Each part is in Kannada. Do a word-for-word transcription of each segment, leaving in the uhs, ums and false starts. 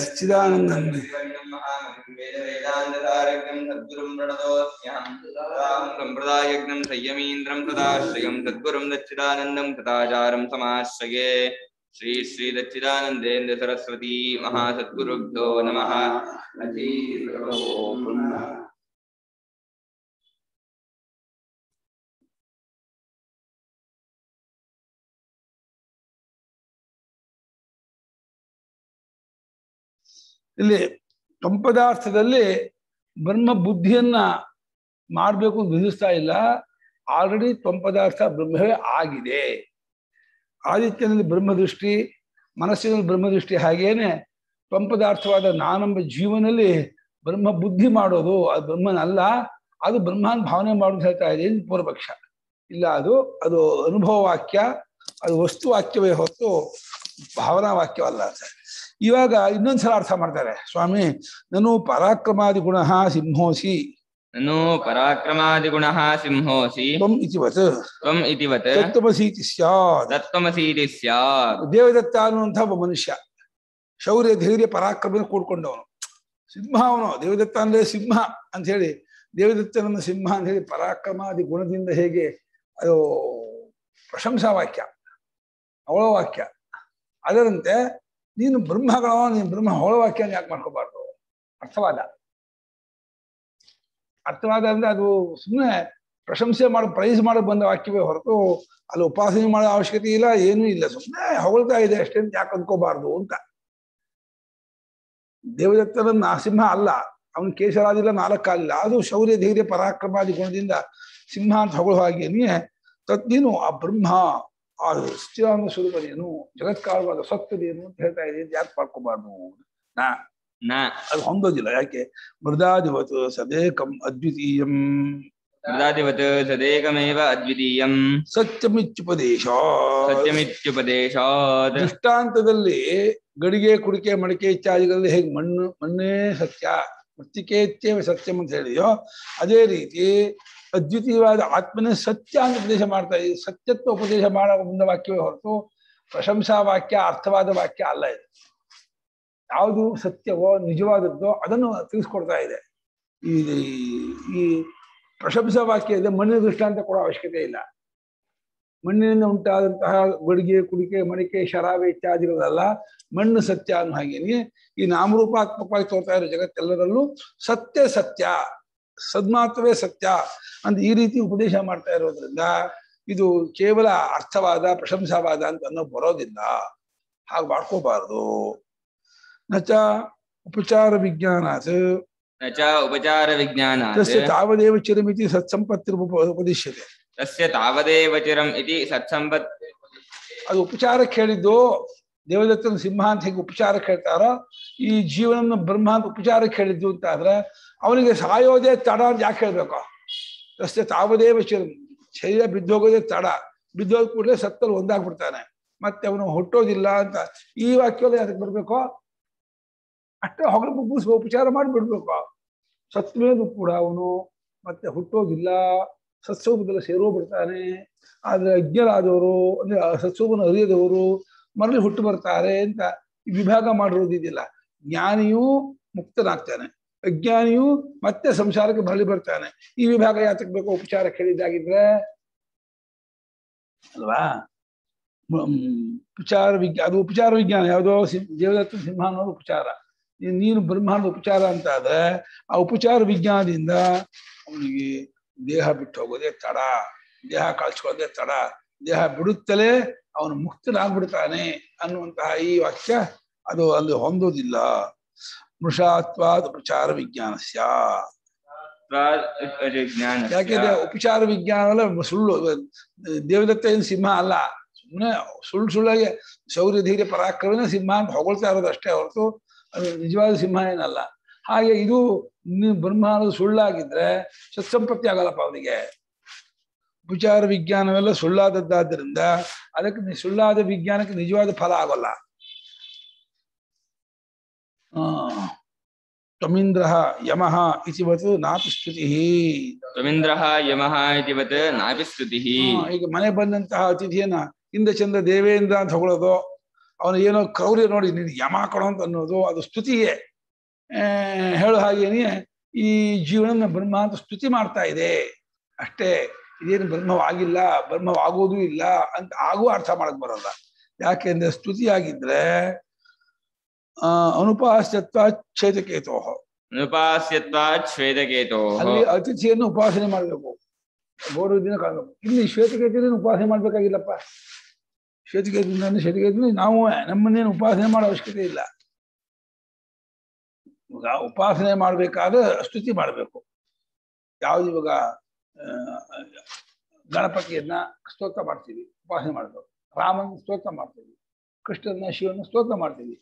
सच्चिदानंदम में श्री श्री दच्चिदानंदेन्द्र सरस्वती महासद्गुरुभ्यो नमः। ಇಲ್ಲಿ ಕಂಪದಾರ್ಥದಲ್ಲಿ ಬ್ರಹ್ಮ ಬುದ್ಧಿಯನ್ನ ಮಾಡಬೇಕು ಅಂತ ವಿಧಿಸ್ತಾ ಇಲ್ಲ. ಆಲ್ರೆಡಿ ಕಂಪದಾರ್ಥ ಬ್ರಹ್ಮವೇ ಆಗಿದೆ. ಆದಿತ್ಯನಲ್ಲಿ ಬ್ರಹ್ಮದೃಷ್ಟಿ, ಮನಸ್ಸಿನಲ್ಲಿ ಬ್ರಹ್ಮದೃಷ್ಟಿ, ಹಾಗೇನೆ ಕಂಪದಾರ್ಥವಾದ ನಾನೆಂಬ ಜೀವನಲ್ಲಿ ಬ್ರಹ್ಮ ಬುದ್ಧಿ ಮಾಡೋದು ಅದು ಬ್ರಹ್ಮನಲ್ಲ, ಅದು ಬ್ರಹ್ಮನ್ ಭಾವನೆ ಮಾಡೋದು ಹೇಳ್ತಾ ಇದೆ ಪೂರ್ವಪಕ್ಷ. ಇಲ್ಲ, ಅದು ಅದು ಅನುಭವ ವಾಕ್ಯ, ಅದು ವಸ್ತುವಾಕ್ಯವೇ ಹೊತ್ತು ಭಾವನಾ ವಾಕ್ಯವಲ್ಲ ಅಂತ. ಇವಾಗ ಇನ್ನೊಂದ್ಸಲ ಅರ್ಥ ಮಾಡ್ತಾರೆ ಸ್ವಾಮಿ. ನಾನು ಪರಾಕ್ರಮಾದಿ ಗುಣ ಸಿಂಹೋಸಿ ನೋ ಪರಾಕ್ರಮಾದಿ ಗುಣ ಸಿಂಹೋಸಿ ತ್ವಂ ಇತಿವತ್ ತ್ವಂ ಇತಿವತ್ ತತ್ವಮಸೀತಿ ಸ್ಯಾತ್ ತತ್ವಮಸೀತಿ ಸ್ಯಾತ್. ದೇವದತ್ತ ಅನ್ನುವಂಥ ಒಬ್ಬ ಮನುಷ್ಯ, ಶೌರ್ಯ ಧೈರ್ಯ ಪರಾಕ್ರಮ ಕೂಡ್ಕೊಂಡವನು ಸಿಂಹ. ಅವನು ದೇವದತ್ತ ಅಂದ್ರೆ ಸಿಂಹ ಅಂತ ಹೇಳಿ, ದೇವದತ್ತನನ್ನು ಸಿಂಹ ಅಂತ ಹೇಳಿ ಪರಾಕ್ರಮಾದಿ ಗುಣದಿಂದ ಹೇಗೆ ಅದು ಪ್ರಶಂಸಾ ವಾಕ್ಯ, ಅವಳ ವಾಕ್ಯ, ಅದರಂತೆ ನೀನು ಬ್ರಹ್ಮಗಳ ನೀನು ಬ್ರಹ್ಮ ಅವಳ ವಾಕ್ಯ ಯಾಕೆ ಮಾಡ್ಕೋಬಾರ್ದು? ಅರ್ಥವಾದ ಅರ್ಥವಾದ ಅಂದ್ರೆ ಅದು ಸುಮ್ಮನೆ ಪ್ರಶಂಸೆ ಮಾಡೋ ಪ್ರೈಸ್ ಮಾಡೋ ಬಂದ ವಾಕ್ಯವೇ ಹೊರತು ಅಲ್ಲಿ ಉಪಾಸನೆ ಮಾಡೋ ಅವಶ್ಯಕತೆ ಇಲ್ಲ, ಏನೂ ಇಲ್ಲ. ಸುಮ್ಮನೆ ಹೊಗಳ್ತಾ ಇದೆ ಅಷ್ಟೇ, ಯಾಕೆ ಅಂದ್ಕೋಬಾರ್ದು ಅಂತ. ದೇವದತ್ತನ ನಾ ಸಿಂಹ ಅಲ್ಲ, ಅವನ ಕೇಶರಾದಿಲ್ಲ, ನಾಲ್ಕಾಲಿಲ್ಲ, ಅದು ಶೌರ್ಯ ಧೈರ್ಯ ಪರಾಕ್ರಮಾದಿ ಗುಣದಿಂದ ಸಿಂಹ ಅಂತ ಹೊಗಳ ಹಾಗೆಯೇ ತತ್ ನೀನು ಆ ಬ್ರಹ್ಮ, ಆ ಸತ್ಯಾನಂದ ಸ್ವರೂಪನೇನು, ಜಗತ್ಕಾರವಾದ ಸತ್ಯದೇನು ಅಂತ ಹೇಳ್ತಾ ಇದೆಯಾ, ಯಾಕೆ ಮಾಡ್ಕೋಬಾರ್ದು? ನಾ ಅದು ಹೊಂದೋದಿಲ್ಲ. ಯಾಕೆ? ಮೃದಾಧಿವತ್ ಸದೇಕಂ ಅದ್ವಿತೀಯಂ ಮೃದಾಧಿವತ್ ಸದೇಕಮೇವ ಅದ್ವಿತೀಯಂ ಸತ್ಯಮಿತ್ಯುಪದೇಶಾತ್ ಸತ್ಯಮಿತ್ಯುಪದೇಶಾತ್. ದೃಷ್ಟಾಂತದಲ್ಲಿ ಗಡಿಗೆ ಕುಡಿಕೆ ಮಡಿಕೆ ಇತ್ಯಾದಿಗಳಲ್ಲಿ ಹೇಗೆ ಮಣ್ಣು ಮಣ್ಣೇ ಸತ್ಯ, ಮೃತ್ತಿಕೇತ್ಯವ ಸತ್ಯಂ ಅಂತ ಹೇಳಿದೆಯೋ, ಅದೇ ರೀತಿ ಅದ್ವಿತೀಯವಾದ ಆತ್ಮನೇ ಸತ್ಯ ಅಂತ ಉಪದೇಶ ಮಾಡ್ತಾ ಇದ್ದೀವಿ. ಸತ್ಯತ್ವ ಉಪದೇಶ ಮಾಡೋ ಮುಂದೆ ವಾಕ್ಯವೇ ಹೊರತು ಪ್ರಶಂಸಾ ವಾಕ್ಯ ಅರ್ಥವಾದ ವಾಕ್ಯ ಅಲ್ಲ. ಇದು ಯಾವುದು ಸತ್ಯವೋ ನಿಜವಾದದ್ದೋ ಅದನ್ನು ತಿಳಿಸ್ಕೊಡ್ತಾ ಇದೆ. ಈ ಈ ಪ್ರಶಂಸಾ ವಾಕ್ಯ ಇದೆ, ಮಣ್ಣಿನ ದೃಷ್ಟಾಂತ ಕೊಡೋ ಅವಶ್ಯಕತೆ ಇಲ್ಲ. ಮಣ್ಣಿನಿಂದ ಉಂಟಾದಂತಹ ಗಡಿಗೆ ಕುಡಿಕೆ ಮಡಿಕೆ ಶರಾಬೆ ಇತ್ಯಾದಿಗಳಲ್ಲ, ಮಣ್ಣು ಸತ್ಯ ಅನ್ನೋ ಹಾಗೇನೆ ಈ ನಾಮರೂಪಾತ್ಮಕವಾಗಿ ತೋರ್ತಾ ಇರೋ ಜಗತ್ತೆಲ್ಲರಲ್ಲೂ ಸತ್ಯ ಸತ್ಯ ಸದ್ಮಾತ್ರವೇ ಸತ್ಯ ಅಂತ ಈ ರೀತಿ ಉಪದೇಶ ಮಾಡ್ತಾ ಇರೋದ್ರಿಂದ ಇದು ಕೇವಲ ಅರ್ಥವಾದ ಪ್ರಶಂಸಾವಾದ ಅಂತ ಅನ್ನೋ ಬರೋದಿಲ್ಲ. ಹಾಗೆ ಮಾಡ್ಕೋಬಾರ್ದು. ನಚ ಉಪಚಾರ ವಿಜ್ಞಾನಾತ್ ನಚ ಉಪಚಾರ ವಿಜ್ಞಾನಾತ್ ತಸ್ಯ ತಾವದೇವ ಚಿರಮಿತಿ ಸತ್ಸಂಪತ್ತಿರ್ ಉಪದಿಶ್ಯತೆ ತಸ್ಯ ತಾವದೇವ ಚಿರಂ ಇತಿ ಸತ್ಸಂಪತ್. ಅದು ಉಪಚಾರಕ್ಕೆ ಹೇಳಿದ್ದು. ದೇವದತ್ತನ ಸಿಂಹ ಅಂತ ಹೇಗೆ ಉಪಚಾರಕ್ಕೆ ಹೇಳ್ತಾರೋ, ಈ ಜೀವನ ಬ್ರಹ್ಮ ಅಂತ ಉಪಚಾರಕ್ಕೆ ಹೇಳಿದ್ದು ಅಂತ ಆದ್ರೆ ಅವನಿಗೆ ಸಾಯೋದೇ ತಡ ಅಂತ ಯಾಕೆ ಹೇಳ್ಬೇಕು? ತಸ್ಯ ತಾವದೇವ ಚಿರಂ, ಶರೀರ ಬಿದ್ದೋಗೋದೇ ತಡ, ಬಿದ್ದೋದ ಕೂಡಲೇ ಸತ್ತಲ್ಲಿ ಒಂದಾಗ್ಬಿಡ್ತಾನೆ, ಮತ್ತೆ ಅವನು ಹುಟ್ಟೋದಿಲ್ಲ ಅಂತ ಈ ವಾಕ್ಯದಲ್ಲಿ ಅದಕ್ಕೆ ಬರ್ಬೇಕು. ಅಷ್ಟೇ ಹೊಗಳ ಮುಗಿಸುವ ಉಪಚಾರ ಮಾಡಿಬಿಡ್ಬೇಕು. ಸತ್ವೇನು ಕೂಡ ಅವನು ಮತ್ತೆ ಹುಟ್ಟೋದಿಲ್ಲ, ಸತ್ಸೂಪದಲ್ಲಿ ಸೇರೋ ಬಿಡ್ತಾನೆ. ಆದ್ರೆ ಅಜ್ಞರಾದವರು ಅಂದ್ರೆ ಸತ್ಸೂಪನ ಅರಿಯದವರು ಮರಳಿ ಹುಟ್ಟು ಬರ್ತಾರೆ ಅಂತ ಈ ವಿಭಾಗ ಮಾಡಿರೋದಿದ್ದಿಲ್ಲ. ಜ್ಞಾನಿಯೂ ಮುಕ್ತನಾಗ್ತಾನೆ, ಅಜ್ಞಾನಿಯೂ ಮತ್ತೆ ಸಂಸಾರಕ್ಕೆ ಮರಳಿ ಬರ್ತಾನೆ. ಈ ವಿಭಾಗ ಯಾತಕ್ಕೆ ಬೇಕೋ? ಉಪಚಾರ ಕೇಳಿದ್ದಾಗಿದ್ರೆ ಅಲ್ವಾ? ಉಪಚಾರ ವಿಜ್ಞಾನ, ಅದು ಉಪಚಾರ ವಿಜ್ಞಾನ. ಯಾವುದೋ ದೇವದತ್ತ ಸಿಂಹ ಅನ್ನೋದು ಉಪಚಾರ, ನೀನು ಬ್ರಹ್ಮಾಂಡ ಉಪಚಾರ ಅಂತ ಆದ್ರೆ ಆ ಉಪಚಾರ ವಿಜ್ಞಾನದಿಂದ ಅವನಿಗೆ ದೇಹ ಬಿಟ್ಟು ಹೋಗೋದೇ ತಡ, ದೇಹ ಕಳ್ಸ್ಕೊಳ್ಳೋದೇ ತಡ, ದೇಹ ಬಿಡುತ್ತಲೇ ಅವನು ಮುಕ್ತನಾಗ್ಬಿಡ್ತಾನೆ ಅನ್ನುವಂತಹ ಈ ವಾಕ್ಯ ಅದು ಅಲ್ಲಿ ಹೊಂದೋದಿಲ್ಲ. ಮೃಷಾತ್ವಾದ ಉಪಚಾರ ವಿಜ್ಞಾನಸ್ಯ. ಯಾಕೆಂದ್ರೆ ಉಪಚಾರ ವಿಜ್ಞಾನ ಸುಳ್ಳು. ದೇವದತ್ತ ಏನು ಸಿಂಹ ಅಲ್ಲ, ಸುಮ್ಮನೆ ಸುಳ್ಳು ಸುಳ್ಳಾಗಿ ಶೌರ್ಯ ಧೀರ್ಯ ಪರಾಕ್ರಮನೇ ಸಿಂಹ ಅಂತ ಹೊಗಳ್ತಾ ಇರೋದು ಅಷ್ಟೇ ಹೊರತು ಅದು ನಿಜವಾದ ಸಿಂಹ ಏನಲ್ಲ. ಹಾಗೆ ಇದು ಬ್ರಹ್ಮಾಂಡ ಸುಳ್ಳಾಗಿದ್ರೆ ಸತ್ಸಂಪತ್ತಿ ಆಗಲ್ಲಪ್ಪ ಅವನಿಗೆ. ಉಪಚಾರ ವಿಜ್ಞಾನವೆಲ್ಲ ಸುಳ್ಳಾದದ್ದಾದ್ರಿಂದ ಅದಕ್ಕೆ ಸುಳ್ಳಾದ ವಿಜ್ಞಾನಕ್ಕೆ ನಿಜವಾದ ಫಲ ಆಗೋಲ್ಲ. ಆ ತ್ವಮಿಂದ್ರ ಯಮಃ ಇತಿವತ್ ನಾಪಿ ಸ್ತುತಿಃ ತ್ವಮಿಂದ್ರ ಯಮಃ ಇತಿವತ್ ನಾಪಿ ಸ್ತುತಿಃ. ಈಗ ಮನೆ ಬಂದಂತಹ ಅತಿಥಿಯನ್ನ ಇಂದ ಚಂದ ದೇವೇಂದ್ರ ಅಂತ ಹೊಗಳೋದು, ಅವನು ಏನೋ ಕ್ರೌರ್ಯ ನೋಡಿ ನೀನು ಯಮಕಣ ಅಂತ ಅನ್ನೋದು ಅದು ಸ್ತುತಿಯೇ ಹೇಳೋ ಹಾಗೇನೇ ಈ ಜೀವನ ಬ್ರಹ್ಮ ಅಂತ ಸ್ತುತಿ ಮಾಡ್ತಾ ಇದೆ ಅಷ್ಟೇ. ಇದೇನು ಬ್ರಹ್ಮವಾಗಿಲ್ಲ, ಬ್ರಹ್ಮವಾಗೋದು ಇಲ್ಲ ಅಂತ ಆಗೂ ಅರ್ಥ ಮಾಡಕ್ ಬರಲ್ಲ. ಯಾಕೆಂದ್ರೆ ಸ್ತುತಿಯಾಗಿದ್ರೆ ಆ ಅನುಪಾಸ್ಯತ್ವ ಛೇದಕೇತೋ ಅನುಪಾಸ್ಯತ್ವ ಶ್ವೇತಕೇತೋ ಅಲ್ಲಿ ಅತಿಥಿಯನ್ನು ಉಪಾಸನೆ ಮಾಡಬೇಕು, ಮೂರು ದಿನ ಕಾಣಬೇಕು. ಇಲ್ಲಿ ಶ್ವೇತಕೇತಿನ ಉಪಾಸನೆ ಮಾಡ್ಬೇಕಾಗಿಲ್ಲಪ್ಪ. ಶ್ವೇತಕೇತಿನ ಶ್ವೇತಕೇತಿನ ನಾವು ನಮ್ಮನ್ನೇನು ಉಪಾಸನೆ ಮಾಡೋ ಅವಶ್ಯಕತೆ ಇಲ್ಲ. ಇವಾಗ ಉಪಾಸನೆ ಮಾಡ್ಬೇಕಾದ್ರೆ ಸ್ತುತಿ ಮಾಡ್ಬೇಕು. ಯಾವ್ದು ಇವಾಗ ಗಣಪತಿಯನ್ನ ಸ್ತೋತ್ರ ಮಾಡ್ತೀವಿ, ಉಪಾಸನೆ ಮಾಡ್ಬೇಕು. ರಾಮನ ಸ್ತೋತ್ರ ಮಾಡ್ತೀವಿ, ಕೃಷ್ಣನ ಶಿವನ ಸ್ತೋತ್ರ ಮಾಡ್ತೀವಿ,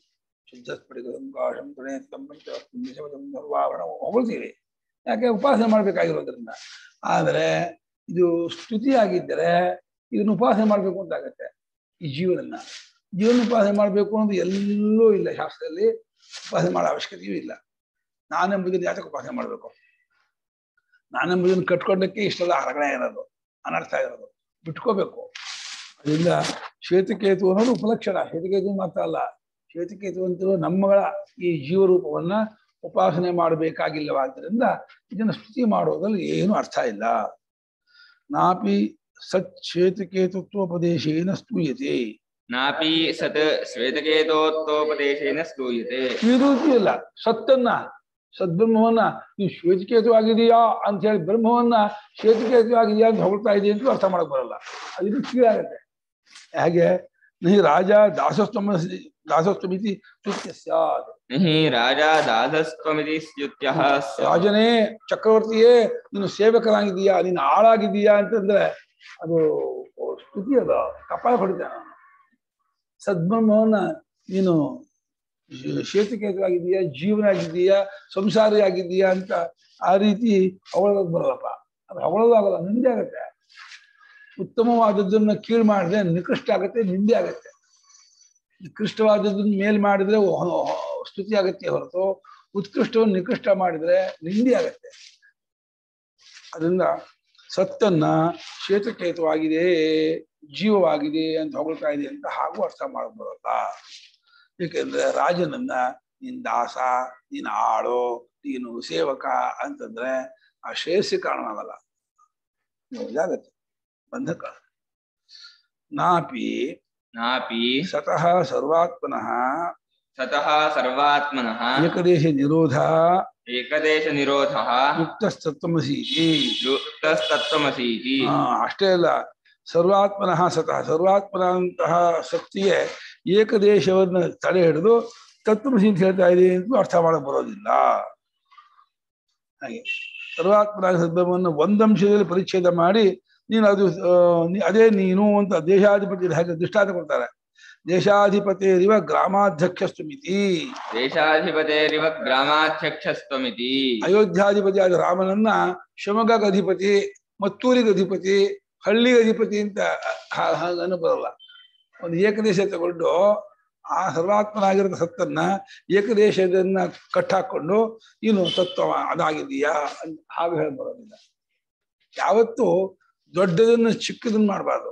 ಹೊಗಳ್ತೀವಿ. ಯಾಕೆ ಉಪಾಸನೆ ಮಾಡ್ಬೇಕಾಗಿರೋದ್ರಿಂದ. ಆದ್ರೆ ಇದು ಸ್ತುತಿ ಆಗಿದ್ದರೆ ಇದನ್ನ ಉಪಾಸನೆ ಮಾಡ್ಬೇಕು ಅಂತ ಆಗತ್ತೆ. ಈ ಜೀವನನ್ನ ಜೀವನ ಉಪಾಸನೆ ಮಾಡ್ಬೇಕು ಅನ್ನೋದು ಎಲ್ಲೂ ಇಲ್ಲ ಶಾಸ್ತ್ರದಲ್ಲಿ. ಉಪಾಸನೆ ಮಾಡೋ ಅವಶ್ಯಕತೆಯೂ ಇಲ್ಲ. ನಾನೆಂಬುದನ್ನು ಯಾತಕ್ಕೆ ಉಪಾಸನೆ ಮಾಡ್ಬೇಕು? ನಾನೆಂಬುದನ್ನು ಕಟ್ಕೊಂಡಕ್ಕೆ ಇಷ್ಟೆಲ್ಲ ಅರಗಣೆ ಇರೋದು, ಅನರ್ಥ ಇರೋದು, ಬಿಟ್ಕೋಬೇಕು. ಅದರಿಂದ ಶ್ವೇತಕೇತು ಅನ್ನೋದು ಉಪಲಕ್ಷಣ. ಶ್ವೇತಕೇತು ಮಾತ್ರ ಅಲ್ಲ, ಶ್ವೇತಕೇತು ಅಂತ ನಮ್ಮಗಳ ಈ ಜೀವರೂಪವನ್ನ ಉಪಾಸನೆ ಮಾಡಬೇಕಾಗಿಲ್ಲವಾದ್ದರಿಂದ ಇದನ್ನು ಸ್ತುತಿ ಮಾಡೋದ್ರಲ್ಲಿ ಏನು ಅರ್ಥ ಇಲ್ಲ. ನಾಪಿ ಸತ್ ಶ್ವೇತಕೇತುತ್ವೋಪದೇಶೇನ ಸ್ತೂಯತೆ, ನಾಪಿ ಸತ್ ಶ್ವೇತಕೇತೋತ್ವೋಪದೇಶೇನ ಸ್ತೂಯತೆ. ಇದು ಇಲ್ಲ. ಸತ್ತನ್ನ ಸದ್ಬ್ರಹ್ಮವನ್ನ ನೀವು ಶ್ವೇತಕೇತು ಆಗಿದೆಯಾ ಅಂತ ಹೇಳಿ ಬ್ರಹ್ಮವನ್ನ ಶ್ವೇತಕೇತು ಆಗಿದೆಯಾ ಅಂತ ಹೊಗಳ್ತಾ ಇದೆಯಾ ಅಂತ ಅರ್ಥ ಮಾಡಕ್ ಬರಲ್ಲ. ಅದಿನ್ನು ಕೀಳಾಗತ್ತೆ. ಹಾಗೆ ನಿ ರಾಜ ದಾಸಸ್ತಮ ದಾಸಸ್ತಮಿತಿ ಸ್ತುತ್ಯ ಸ್ಯಾತ್, ನಿ ರಾಜ ದಾಸಸ್ತಮಿತಿ ಸ್ತುತ್ಯ ಸ್ಯಾತ್. ರಾಜನೇ ಚಕ್ರವರ್ತಿಯೇ ನೀನು ಸೇವಕನಾಗಿದ್ದೀಯಾ, ನೀನು ಆಳಾಗಿದ್ದೀಯಾ ಅಂತಂದ್ರೆ ಅದು ಸ್ತುತಿ, ಅದು ಕಪಾಳ ಹೊಡಿತಾನ. ಸದ್ಬ್ರಹ್ಮವನ್ನ ನೀನು ಶ್ವೇತಕೇತುವಾಗಿದ್ದೀಯಾ, ಜೀವನ ಆಗಿದ್ದೀಯಾ, ಸಂಸಾರಿ ಆಗಿದ್ದೀಯಾ ಅಂತ ಆ ರೀತಿ ಅವಳದಾಗ ಬರಲ್ಲಪ್ಪ. ಅದು ಅವಳದಾಗಲ್ಲ, ನಿಂದೆ ಆಗತ್ತೆ. ಉತ್ತಮವಾದದ್ದನ್ನ ಕೀಳು ಮಾಡಿದ್ರೆ ನಿಕೃಷ್ಟ ಆಗತ್ತೆ, ನಿಂದೆ ಆಗತ್ತೆ. ನಿಕೃಷ್ಟವಾದದನ್ನ ಮೇಲ್ ಮಾಡಿದ್ರೆ ಸ್ತುತಿ ಆಗತ್ತೆ ಹೊರತು ಉತ್ಕೃಷ್ಟವನ್ನು ನಿಕೃಷ್ಟ ಮಾಡಿದ್ರೆ ನಿಂದೆ ಆಗತ್ತೆ. ಅದರಿಂದ ಸತ್ತನ್ನ ಶ್ವೇತಕೇತುವಾಗಿದೆ, ಜೀವವಾಗಿದೆ ಅಂತ ಹೊಗಳ್ತಾ ಇದೆ ಅಂತ ಹಾಗೂ ಅರ್ಥ ಮಾಡಕ್ ಬರಲ್ಲ. ಏಕೆಂದ್ರೆ ರಾಜನನ್ನ ನೀನ್ ದಾಸ, ನೀನ್ ಆಳು, ನೀನು ಸೇವಕ ಅಂತಂದ್ರೆ ಆ ಶ್ರೇಯಸ್ಸಿ ಕಾರಣವಾಗಲ್ಲ, ಆಗತ್ತೆ ಬಂಧಕ. ನಾಪಿ ನಾಪಿ ಸತಃ ಸರ್ವಾತ್ಮನಃ ಸತಃ ಸರ್ವಾತ್ಮನಃ ಏಕದೇಶ ನಿರೋಧ ಏಕದೇಶ ನಿರೋಧ ಯುಕ್ತಸ್ತತ್ವಮಸೀತಿ ಯುಕ್ತಸ್ತತ್ವಮಸೀತಿ. ಅಷ್ಟೇ ಅಲ್ಲ, ಸರ್ವಾತ್ಮನಃ ಸತಃ ಸರ್ವಾತ್ಮನಂತಹ ಶಕ್ತಿಯೇ ಏಕದೇಶವನ್ನು ತಡೆ ಹಿಡಿದು ತತ್ವಮಸಿ ಅಂತ ಹೇಳ್ತಾ ಇದೆ ಅಂತ ಅರ್ಥ ಮಾಡಕ್ ಬರೋದಿಲ್ಲ. ಹಾಗೆ ಸರ್ವಾತ್ಮನ ಸದ್ಭವನ್ನು ಒಂದಂಶದಲ್ಲಿ ಪರಿಚ್ಛೇದ ಮಾಡಿ ನೀನು ಅದು ಅದೇ ನೀನು ಅಂತ ದೇಶಾಧಿಪತಿ ಹಾಗೆ ದೃಷ್ಟಾಂತ ಕೊಡ್ತಾರೆ. ದೇಶಾಧಿಪತೇರಿವ ಗ್ರಾಮಾಧ್ಯಕ್ಷಸ್ತುಮಿತಿ ದೇಶಾಧಿಪತೇರಿವ ಗ್ರಾಮಾಧ್ಯಕ್ಷಸ್ತುಮಿತಿ. ಅಯೋಧ್ಯಾಧಿಪತಿ ಆದ ರಾಮನನ್ನ ಶಿವಮೊಗ್ಗ ಅಧಿಪತಿ, ಮತ್ತೂರಿಗೆ ಅಧಿಪತಿ, ಹಳ್ಳಿಗೆ ಅಧಿಪತಿ ಅಂತ ಹಾಗನ್ನು ಬರಲ್ಲ. ಒಂದು ಏಕದೇಶ ತಗೊಂಡು ಆ ಸರ್ವಾತ್ಮನಾಗಿರೋ ಸತ್ತನ್ನ ಏಕದೇಶದನ್ನ ಕಟ್ಟಾಕೊಂಡು ನೀನು ತತ್ವ ಅದಾಗಿದೀಯಾ ಅಂತ ಹಾಗೆ ಹೇಳಿ ಬರೋದಿಲ್ಲ. ಯಾವತ್ತು ದೊಡ್ಡದನ್ನು ಚಿಕ್ಕದನ್ನ ಮಾಡಬಾರ್ದು,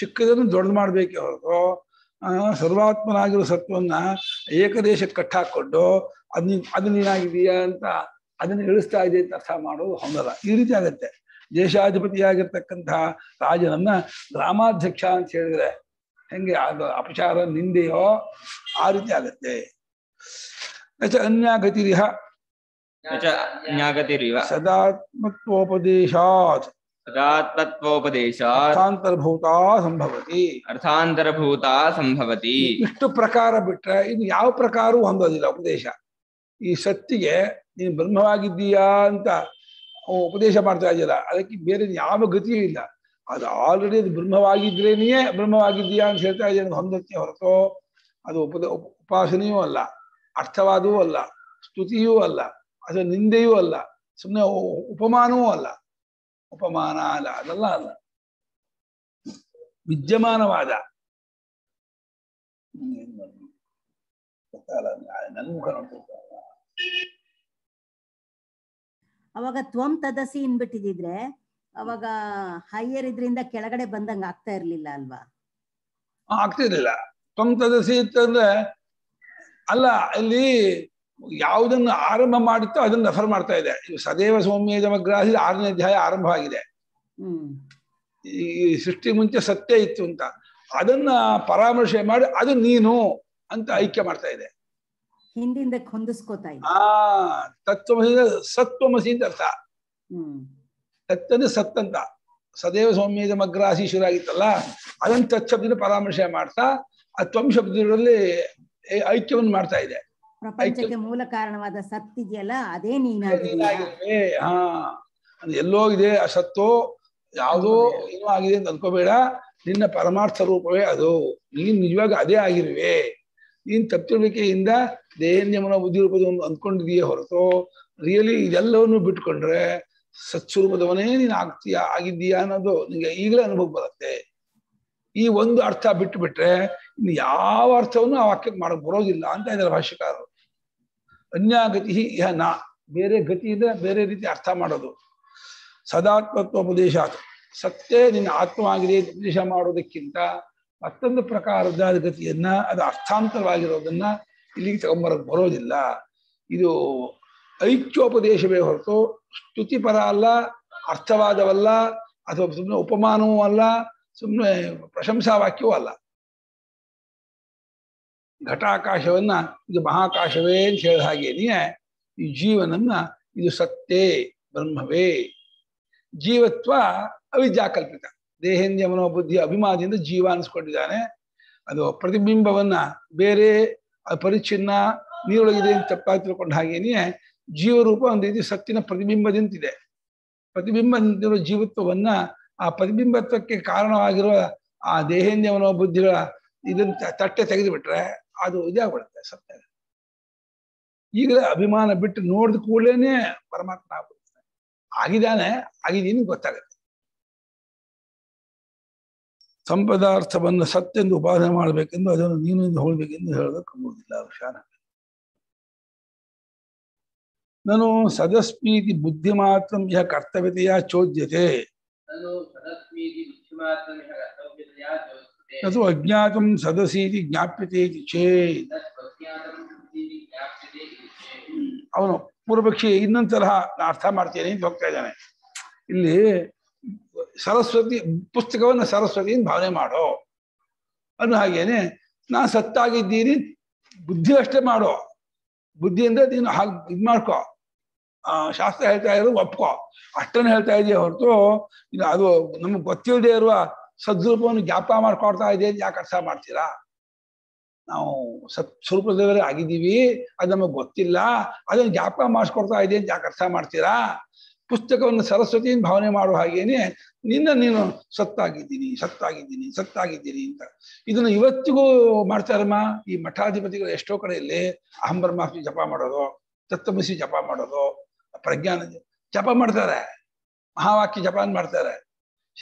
ಚಿಕ್ಕದನ್ನು ದೊಡ್ಡದು ಮಾಡ್ಬೇಕೆ ಹೊರತು ಸರ್ವಾತ್ಮನಾಗಿರೋ ಸತ್ವನ್ನ ಏಕದೇಶಕ್ಕೆ ಕಟ್ಟಾಕೊಂಡು ಅದನ್ನ ಅದನ್ನ ಏನಾಗಿದೆಯಾ ಅಂತ ಅದನ್ನ ಇಳಿಸ್ತಾ ಇದೆ ಅಂತ ಅರ್ಥ ಮಾಡೋದು ಹೊಂದಲ್ಲ. ಈ ರೀತಿ ಆಗತ್ತೆ. ದೇಶಾಧಿಪತಿಯಾಗಿರ್ತಕ್ಕಂತಹ ರಾಜನನ್ನ ಗ್ರಾಮಾಧ್ಯಕ್ಷ ಅಂತ ಹೇಳಿದ್ರೆ ಹೆಂಗೆ ಅದು ಅಪಚಾರ ನಿಂದೆಯೋ ಆ ರೀತಿ ಆಗತ್ತೆ. ಅನ್ಯಾಗತಿರಿಹ ಅನ್ಯಾಗತಿರಿವ ಸದಾತ್ಮತ್ವೋಪದೇಶಾತ್ ಅರ್ಥಾಂತರ್ಭೂತ ಸಂಭವತಿ ಅರ್ಥಾಂತರ್ಭೂತ ಸಂಭವತಿ. ಇಷ್ಟು ಪ್ರಕಾರ ಬಿಟ್ರೆ ಇನ್ನು ಯಾವ ಪ್ರಕಾರವೂ ಹೊಂದೋದಿಲ್ಲ ಉಪದೇಶ. ಈ ಸತ್ತಿಗೆ ನೀನು ಬ್ರಹ್ಮವಾಗಿದ್ದೀಯಾ ಅಂತ ಉಪದೇಶ ಮಾಡ್ತಾ ಇದೆಯಲ್ಲ, ಅದಕ್ಕೆ ಬೇರೆ ಯಾವ ಗತಿಯೂ ಇಲ್ಲ. ಅದು ಆಲ್ರೆಡಿ ಅದು ಬ್ರಹ್ಮವಾಗಿದ್ರೇನೆಯೇ ಬ್ರಹ್ಮವಾಗಿದ್ದೀಯಾ ಅಂತ ಹೇಳ್ತಾ ಇದೆಯಾ ಹೊಂದಕ್ಕೆ ಹೊರತು ಅದು ಉಪದ ಉಪಾಸನೆಯೂ ಅಲ್ಲ, ಅರ್ಥವಾದೂ ಅಲ್ಲ, ಸ್ತುತಿಯೂ ಅಲ್ಲ, ಅಥವಾ ನಿಂದೆಯೂ ಅಲ್ಲ, ಸುಮ್ಮನೆ ಉಪಮಾನವೂ ಅಲ್ಲ. ಉಪಮಾನ ಅಲ್ಲ, ಅದೆಲ್ಲ ಅಲ್ಲ. ವಿದ್ಯಮಾನವಾದ ನನ್ ಮುಖ ನೋಡ್ತಾ ಅವಾಗ ತ್ವಂ ತದಸಿ ಇನ್ಬಿಟ್ಟಿದ್ರೆ ಅವಾಗ ಹೈಯರ್ ಇದ್ರಿಂದ ಕೆಳಗಡೆ ಬಂದಂಗ ಆಗ್ತಾ ಇರ್ಲಿಲ್ಲ ಅಲ್ವಾ? ಆಗ್ತಿರ್ಲಿಲ್ಲ. ತ್ವಂತದಸಿ ಅಂತಂದ್ರೆ ಅಲ್ಲ, ಅಲ್ಲಿ ಯಾವುದನ್ನು ಆರಂಭ ಮಾಡುತ್ತೋ ಅದನ್ನು ರೆಫರ್ ಮಾಡ್ತಾ ಇದೆ. ಸದೇವ ಸೌಮ್ಯ ಜಮಗ್ರಾಹಿ ಆರನೇ ಅಧ್ಯಾಯ ಆರಂಭ ಆಗಿದೆ. ಈ ಸೃಷ್ಟಿ ಮುಂಚೆ ಸತ್ಯ ಇತ್ತು ಅಂತ ಅದನ್ನ ಪರಾಮರ್ಶೆ ಮಾಡಿ ಅದು ನೀನು ಅಂತ ಐಕ್ಯ ಮಾಡ್ತಾ ಇದೆ, ಹಿಂದಿಂದ ಹೊಂದಿಸ್ಕೋತಾ ಇದೆ. ಆ ತತ್ವಮಸಿಂದ ಸತ್ವಮಸಿ ಅಂತ ಅರ್ಥ. ತತ್ತಂದ್ರೆ ಸತ್ ಅಂತ, ಸದೇವ ಸೌಮ್ಯ ಜಮಗ್ರಾಹೀಶ್ವರಾಗಿತ್ತಲ್ಲ ಅದನ್ನ ತತ್ ಶಬ್ದ ಪರಾಮರ್ಶೆ ಮಾಡ್ತಾ ಆ ತ್ವಂ ಶಬ್ದದಲ್ಲಿ ಐಕ್ಯವನ್ನು ಮಾಡ್ತಾ ಇದೆ. ಪ್ರಪಂಚಕ್ಕೆ ಮೂಲ ಕಾರಣವಾದ ಸತ್ ಇದೆಯಲ್ಲ ಅದೇ ನೀನಾಗಿದ್ದೀಯ. ಹಾ, ಎಲ್ಲೋ ಇದೆ ಆ ಸತ್ತು, ಯಾವುದೋ ಏನೋ ಆಗಿದೆ ಅಂತ ಅನ್ಕೋಬೇಡ. ನಿನ್ನ ಪರಮಾರ್ಥ ರೂಪವೇ ಅದು, ನೀನ್ ನಿಜವಾಗಿ ಅದೇ ಆಗಿರುವೆ. ನೀನ್ ತಪ್ಪಿರ್ಬೇಕೆಯಿಂದ ದೇಹನ್ಯಮನ ಬುದ್ಧಿ ರೂಪದ ಒಂದು ಅಂದ್ಕೊಂಡಿದೆಯೇ ಹೊರತು ರಿಯಲಿ ಇದೆಲ್ಲವನ್ನು ಬಿಟ್ಕೊಂಡ್ರೆ ಸತ್ಸ್ವರೂಪದವನೇ ನೀನ್ ಆಗ್ತೀಯ ಆಗಿದ್ದೀಯಾ ಅನ್ನೋದು ನಿಂಗೆ ಈಗಲೇ ಅನುಭವ ಬರುತ್ತೆ. ಈ ಒಂದು ಅರ್ಥ ಬಿಟ್ಟು ಬಿಟ್ರೆ ಇನ್ನು ಯಾವ ಅರ್ಥವನ್ನು ಆ ವಾಕ್ಯಕ್ಕೆ ಮಾಡಕ್ ಬರೋದಿಲ್ಲ ಅಂತ ಇದ್ದಾರೆ ಭಾಷ್ಯಕಾರರು. ಅನ್ಯಾಗತಿ ಇಹ ನಾ, ಬೇರೆ ಗತಿಯಿಂದ ಬೇರೆ ರೀತಿ ಅರ್ಥ ಮಾಡೋದು. ಸದಾತ್ಮತ್ವೋಪದೇಶ, ಸತ್ತೇ ನಿನ್ನ ಆತ್ಮವಾಗಿದೆ ಉಪದೇಶ ಮಾಡೋದಕ್ಕಿಂತ ಮತ್ತೊಂದು ಪ್ರಕಾರದ ಗತಿಯನ್ನ, ಅದು ಅರ್ಥಾಂತರವಾಗಿರೋದನ್ನ ಇಲ್ಲಿಗೆ ತಗೊಂಬರಕ್ ಬರೋದಿಲ್ಲ. ಇದು ಐಕ್ಯೋಪದೇಶವೇ ಹೊರತು ಸ್ತುತಿಪರ ಅಲ್ಲ, ಅರ್ಥವಾದವಲ್ಲ, ಅಥವಾ ಸುಮ್ಮನೆ ಉಪಮಾನವೂ ಅಲ್ಲ, ಸುಮ್ಮನೆ ಪ್ರಶಂಸಾ ವಾಕ್ಯವೂ ಅಲ್ಲ. ಘಟಾಕಾಶವನ್ನ ಇದು ಮಹಾಕಾಶವೇ ಅಂತ ಹೇಳ ಹಾಗೇನೆಯೇ ಈ ಜೀವನನ್ನ ಇದು ಸತ್ತೇ ಬ್ರಹ್ಮವೇ. ಜೀವತ್ವ ಅವಿದ್ಯಾಕಲ್ಪಿತ, ದೇಹೇಂದ್ರಿಯ ಮನೋಬುದ್ಧಿಯ ಅಭಿಮಾನದಿಂದ ಜೀವ ಅನಿಸ್ಕೊಂಡಿದ್ದಾನೆ. ಅದು ಪ್ರತಿಬಿಂಬವನ್ನ ಬೇರೆ ಪರಿಚಿನ್ನ ನೀರೊಳಗಿದೆ ಅಂತ ತಪ್ಪಾಗಿ ತಿಳ್ಕೊಂಡ ಹಾಗೇನೆಯೇ ಜೀವರೂಪ ಒಂದು ರೀತಿ ಸತ್ತಿನ ಪ್ರತಿಬಿಂಬದಿಂತಿದೆ. ಪ್ರತಿಬಿಂಬದಿಂತಿರುವ ಜೀವತ್ವವನ್ನ ಆ ಪ್ರತಿಬಿಂಬತ್ವಕ್ಕೆ ಕಾರಣವಾಗಿರುವ ಆ ದೇಹೇಂದ್ರಿಯ ಮನೋಬುದ್ಧಿಗಳ ಇದನ್ನು ತಟ್ಟೆ ತೆಗೆದು ಬಿಟ್ರೆ ಅದು ಇದಾಗ್ಬಿಡುತ್ತೆ ಸತ್ಯ. ಈಗಲೇ ಅಭಿಮಾನ ಬಿಟ್ಟು ನೋಡಿದ ಕೂಡಲೇನೆ ಪರಮಾತ್ಮ ಆಗ್ಬಿಡುತ್ತೆ. ಆಗಿದ್ದಾನೆ, ಆಗಿದ್ದೀನಿ ಗೊತ್ತಾಗತ್ತೆ. ಸಂಪದಾರ್ಥವನ್ನು ಸತ್ತೆಂದು ಉಪಾಸನೆ ಮಾಡಬೇಕೆಂದು ಅದನ್ನು ನೀನಿಂದ ಹೋಗ್ಬೇಕೆಂದು ಹೇಳೋದಕ್ಕಾಗುವುದಿಲ್ಲ. ಶಾನ ನಾನು ಸದಸ್ಮೀತಿ ಬುದ್ಧಿ ಮಾತ್ರ ಯಹ ಕರ್ತವ್ಯತೆಯ ಚೋದ್ಯತೆ ಅದು ಅಜ್ಞಾತಂ ಸದಸೀತಿ ಜ್ಞಾಪ್ಯತೆ ಚೇತ್. ಅವನು ಪೂರ್ವಪಕ್ಷಿ ಇನ್ನೊಂದು ತರಹ ಅರ್ಥ ಮಾಡ್ತೇನೆ ಅಂತ ಹೋಗ್ತಾ ಇದ್ದಾನೆ. ಇಲ್ಲಿ ಸರಸ್ವತಿ ಪುಸ್ತಕವನ್ನು ಸರಸ್ವತಿ ಭಾವನೆ ಮಾಡೋ ಅನ್ನೋ ಹಾಗೇನೆ ನಾ ಸತ್ತಾಗಿದ್ದೀನಿ ಬುದ್ಧಿ ಅಷ್ಟೇ ಮಾಡೋ, ಬುದ್ಧಿಯಿಂದ ನೀನು ಹಾಗೆ ಇದು ಮಾಡ್ಕೊ, ಶಾಸ್ತ್ರ ಹೇಳ್ತಾ ಇರೋದು ಒಪ್ಕೊ ಅಷ್ಟನ್ನು ಹೇಳ್ತಾ ಇದೆಯಾ ಹೊರತು ಇನ್ನು ಅದು ನಮ್ಗೆ ಗೊತ್ತಿಲ್ಲದೆ ಇರುವ ಸದ್ರೂಪವನ್ನು ಜ್ಞಾಪ ಮಾಡ್ಕೊಡ್ತಾ ಇದೆ ಯಾಕೆ ಅರ್ಥ ಮಾಡ್ತೀರಾ? ನಾವು ಸತ್ ಸ್ವರೂಪದವರೇ ಆಗಿದ್ದೀವಿ, ಅದು ನಮಗೆ ಗೊತ್ತಿಲ್ಲ, ಅದನ್ನು ಜ್ಞಾಪ ಮಾಡಿಸ್ಕೊಡ್ತಾ ಇದೆ ಅಂತ ಯಾಕೆ ಅರ್ಥ ಮಾಡ್ತೀರಾ? ಪುಸ್ತಕವನ್ನು ಸರಸ್ವತಿಯಿಂದ ಭಾವನೆ ಮಾಡುವ ಹಾಗೇನೆ ನಿನ್ನ ನೀನು ಸತ್ತಾಗಿದ್ದೀನಿ ಸತ್ತಾಗಿದ್ದೀನಿ ಸತ್ತಾಗಿದ್ದೀನಿ ಅಂತ ಇದನ್ನು ಇವತ್ತಿಗೂ ಮಾಡ್ತಾರಮ್ಮ. ಈ ಮಠಾಧಿಪತಿಗಳು ಎಷ್ಟೋ ಕಡೆಯಲ್ಲಿ ಅಹಂ ಬ್ರಹ್ಮಾಸ್ಮಿ ಜಪ ಮಾಡೋದು, ತತ್ವಮಸಿ ಜಪ ಮಾಡೋದು, ಪ್ರಜ್ಞಾನ ಜಪ ಮಾಡ್ತಾರೆ, ಮಹಾವಾಕ್ಯ ಜಪಾನ್ ಮಾಡ್ತಾರೆ.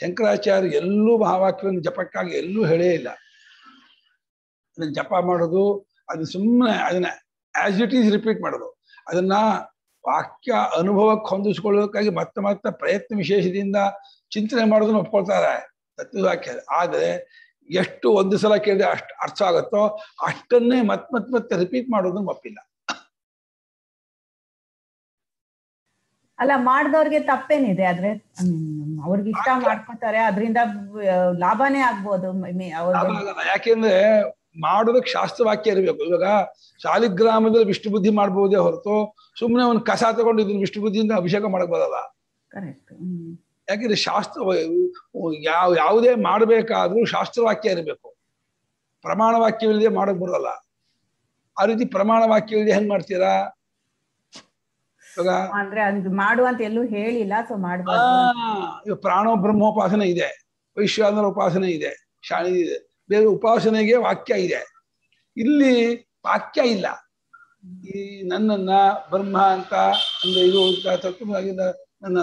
ಶಂಕರಾಚಾರ್ಯ ಎಲ್ಲೂ ಮಹಾವಾಕ್ಯವನ್ನು ಜಪಕ್ಕಾಗಿ ಎಲ್ಲೂ ಹೇಳೇ ಇಲ್ಲ. ಅದನ್ನ ಜಪ ಮಾಡೋದು, ಅದನ್ನ ಸುಮ್ಮನೆ ಅದನ್ನ ಆಸ್ ಇಟ್ ಈಸ್ ರಿಪೀಟ್ ಮಾಡೋದು, ಅದನ್ನ ವಾಕ್ಯ ಅನುಭವಕ್ಕೆ ಹೊಂದಿಸ್ಕೊಳ್ಳೋದಕ್ಕಾಗಿ ಮತ್ತೆ ಮತ್ತೆ ಪ್ರಯತ್ನ ವಿಶೇಷದಿಂದ ಚಿಂತನೆ ಮಾಡೋದನ್ನ ಒಪ್ಕೊಳ್ತಾರೆ ತತ್ವದ ವಾಕ್ಯ. ಆದರೆ ಎಷ್ಟು ಒಂದು ಸಲ ಕೇಳಿದ್ರೆ ಅಷ್ಟು ಅರ್ಥ ಆಗುತ್ತೋ ಅಷ್ಟನ್ನೇ ಮತ್ ಮತ್ ಮತ್ತೆ ರಿಪೀಟ್ ಮಾಡೋದನ್ನ ಒಪ್ಪಿಲ್ಲ. ಅಲ್ಲ, ಮಾಡಿದವ್ರಿಗೆ ತಪ್ಪೇನಿದೆ? ಆದ್ರೆ ಅವ್ರಿಗೆ ಇಷ್ಟ ಮಾಡ್ಕೊತಾರೆ, ಅದರಿಂದ ಲಾಭನೇ ಆಗ್ಬೋದು. ಯಾಕೆಂದ್ರೆ ಮಾಡೋದಕ್ಕೆ ಶಾಸ್ತ್ರವಾಕ್ಯ ಇರಬೇಕು. ಇವಾಗ ಶಾಲಿಗ್ರಾಮದಲ್ಲಿ ವಿಷ್ಣು ಬುದ್ಧಿ ಮಾಡ್ಬೋದೇ ಹೊರತು ಸುಮ್ಮನೆ ಒಂದು ಕಸ ತಗೊಂಡು ಇದನ್ನ ವಿಷ್ಣು ಬುದ್ಧಿಯಿಂದ ಅಭಿಷೇಕ ಮಾಡಬಾರಲ್ಲ. ಯಾಕೆಂದ್ರೆ ಶಾಸ್ತ್ರ ಯಾವ ಯಾವುದೇ ಮಾಡಬೇಕಾದ್ರೂ ಶಾಸ್ತ್ರವಾಕ್ಯ ಇರಬೇಕು. ಪ್ರಮಾಣ ವಾಕ್ಯವಿಲ್ಲದೆ ಮಾಡಕ್ ಬರೋಲ್ಲ. ಆ ರೀತಿ ಪ್ರಮಾಣ ವಾಕ್ಯವಿಲ್ಲದೆ ಹೆಂಗ್ ಮಾಡ್ತೀರಾ? ಮಾಡುವಂತ ಎಲ್ಲೂ ಹೇಳಿಲ್ಲ. ಸೊ ಮಾಡ್ಬೋದು. ಪ್ರಾಣೋ ಬ್ರಹ್ಮೋಪಾಸನೆ ಇದೆ, ವೈಶ್ವಾನರ ಉಪಾಸನೆ ಇದೆ, ಶಾಣಿ ಇದೆ, ಬೇರೆ ಉಪಾಸನೆಗೆ ವಾಕ್ಯ ಇದೆ. ಇಲ್ಲಿ ವಾಕ್ಯ ಇಲ್ಲ. ಈ ನನ್ನನ್ನ ಬ್ರಹ್ಮ ಅಂತ ಅಂದ್ರೆ ಇದು ತತ್ವದಿಂದ ನನ್ನ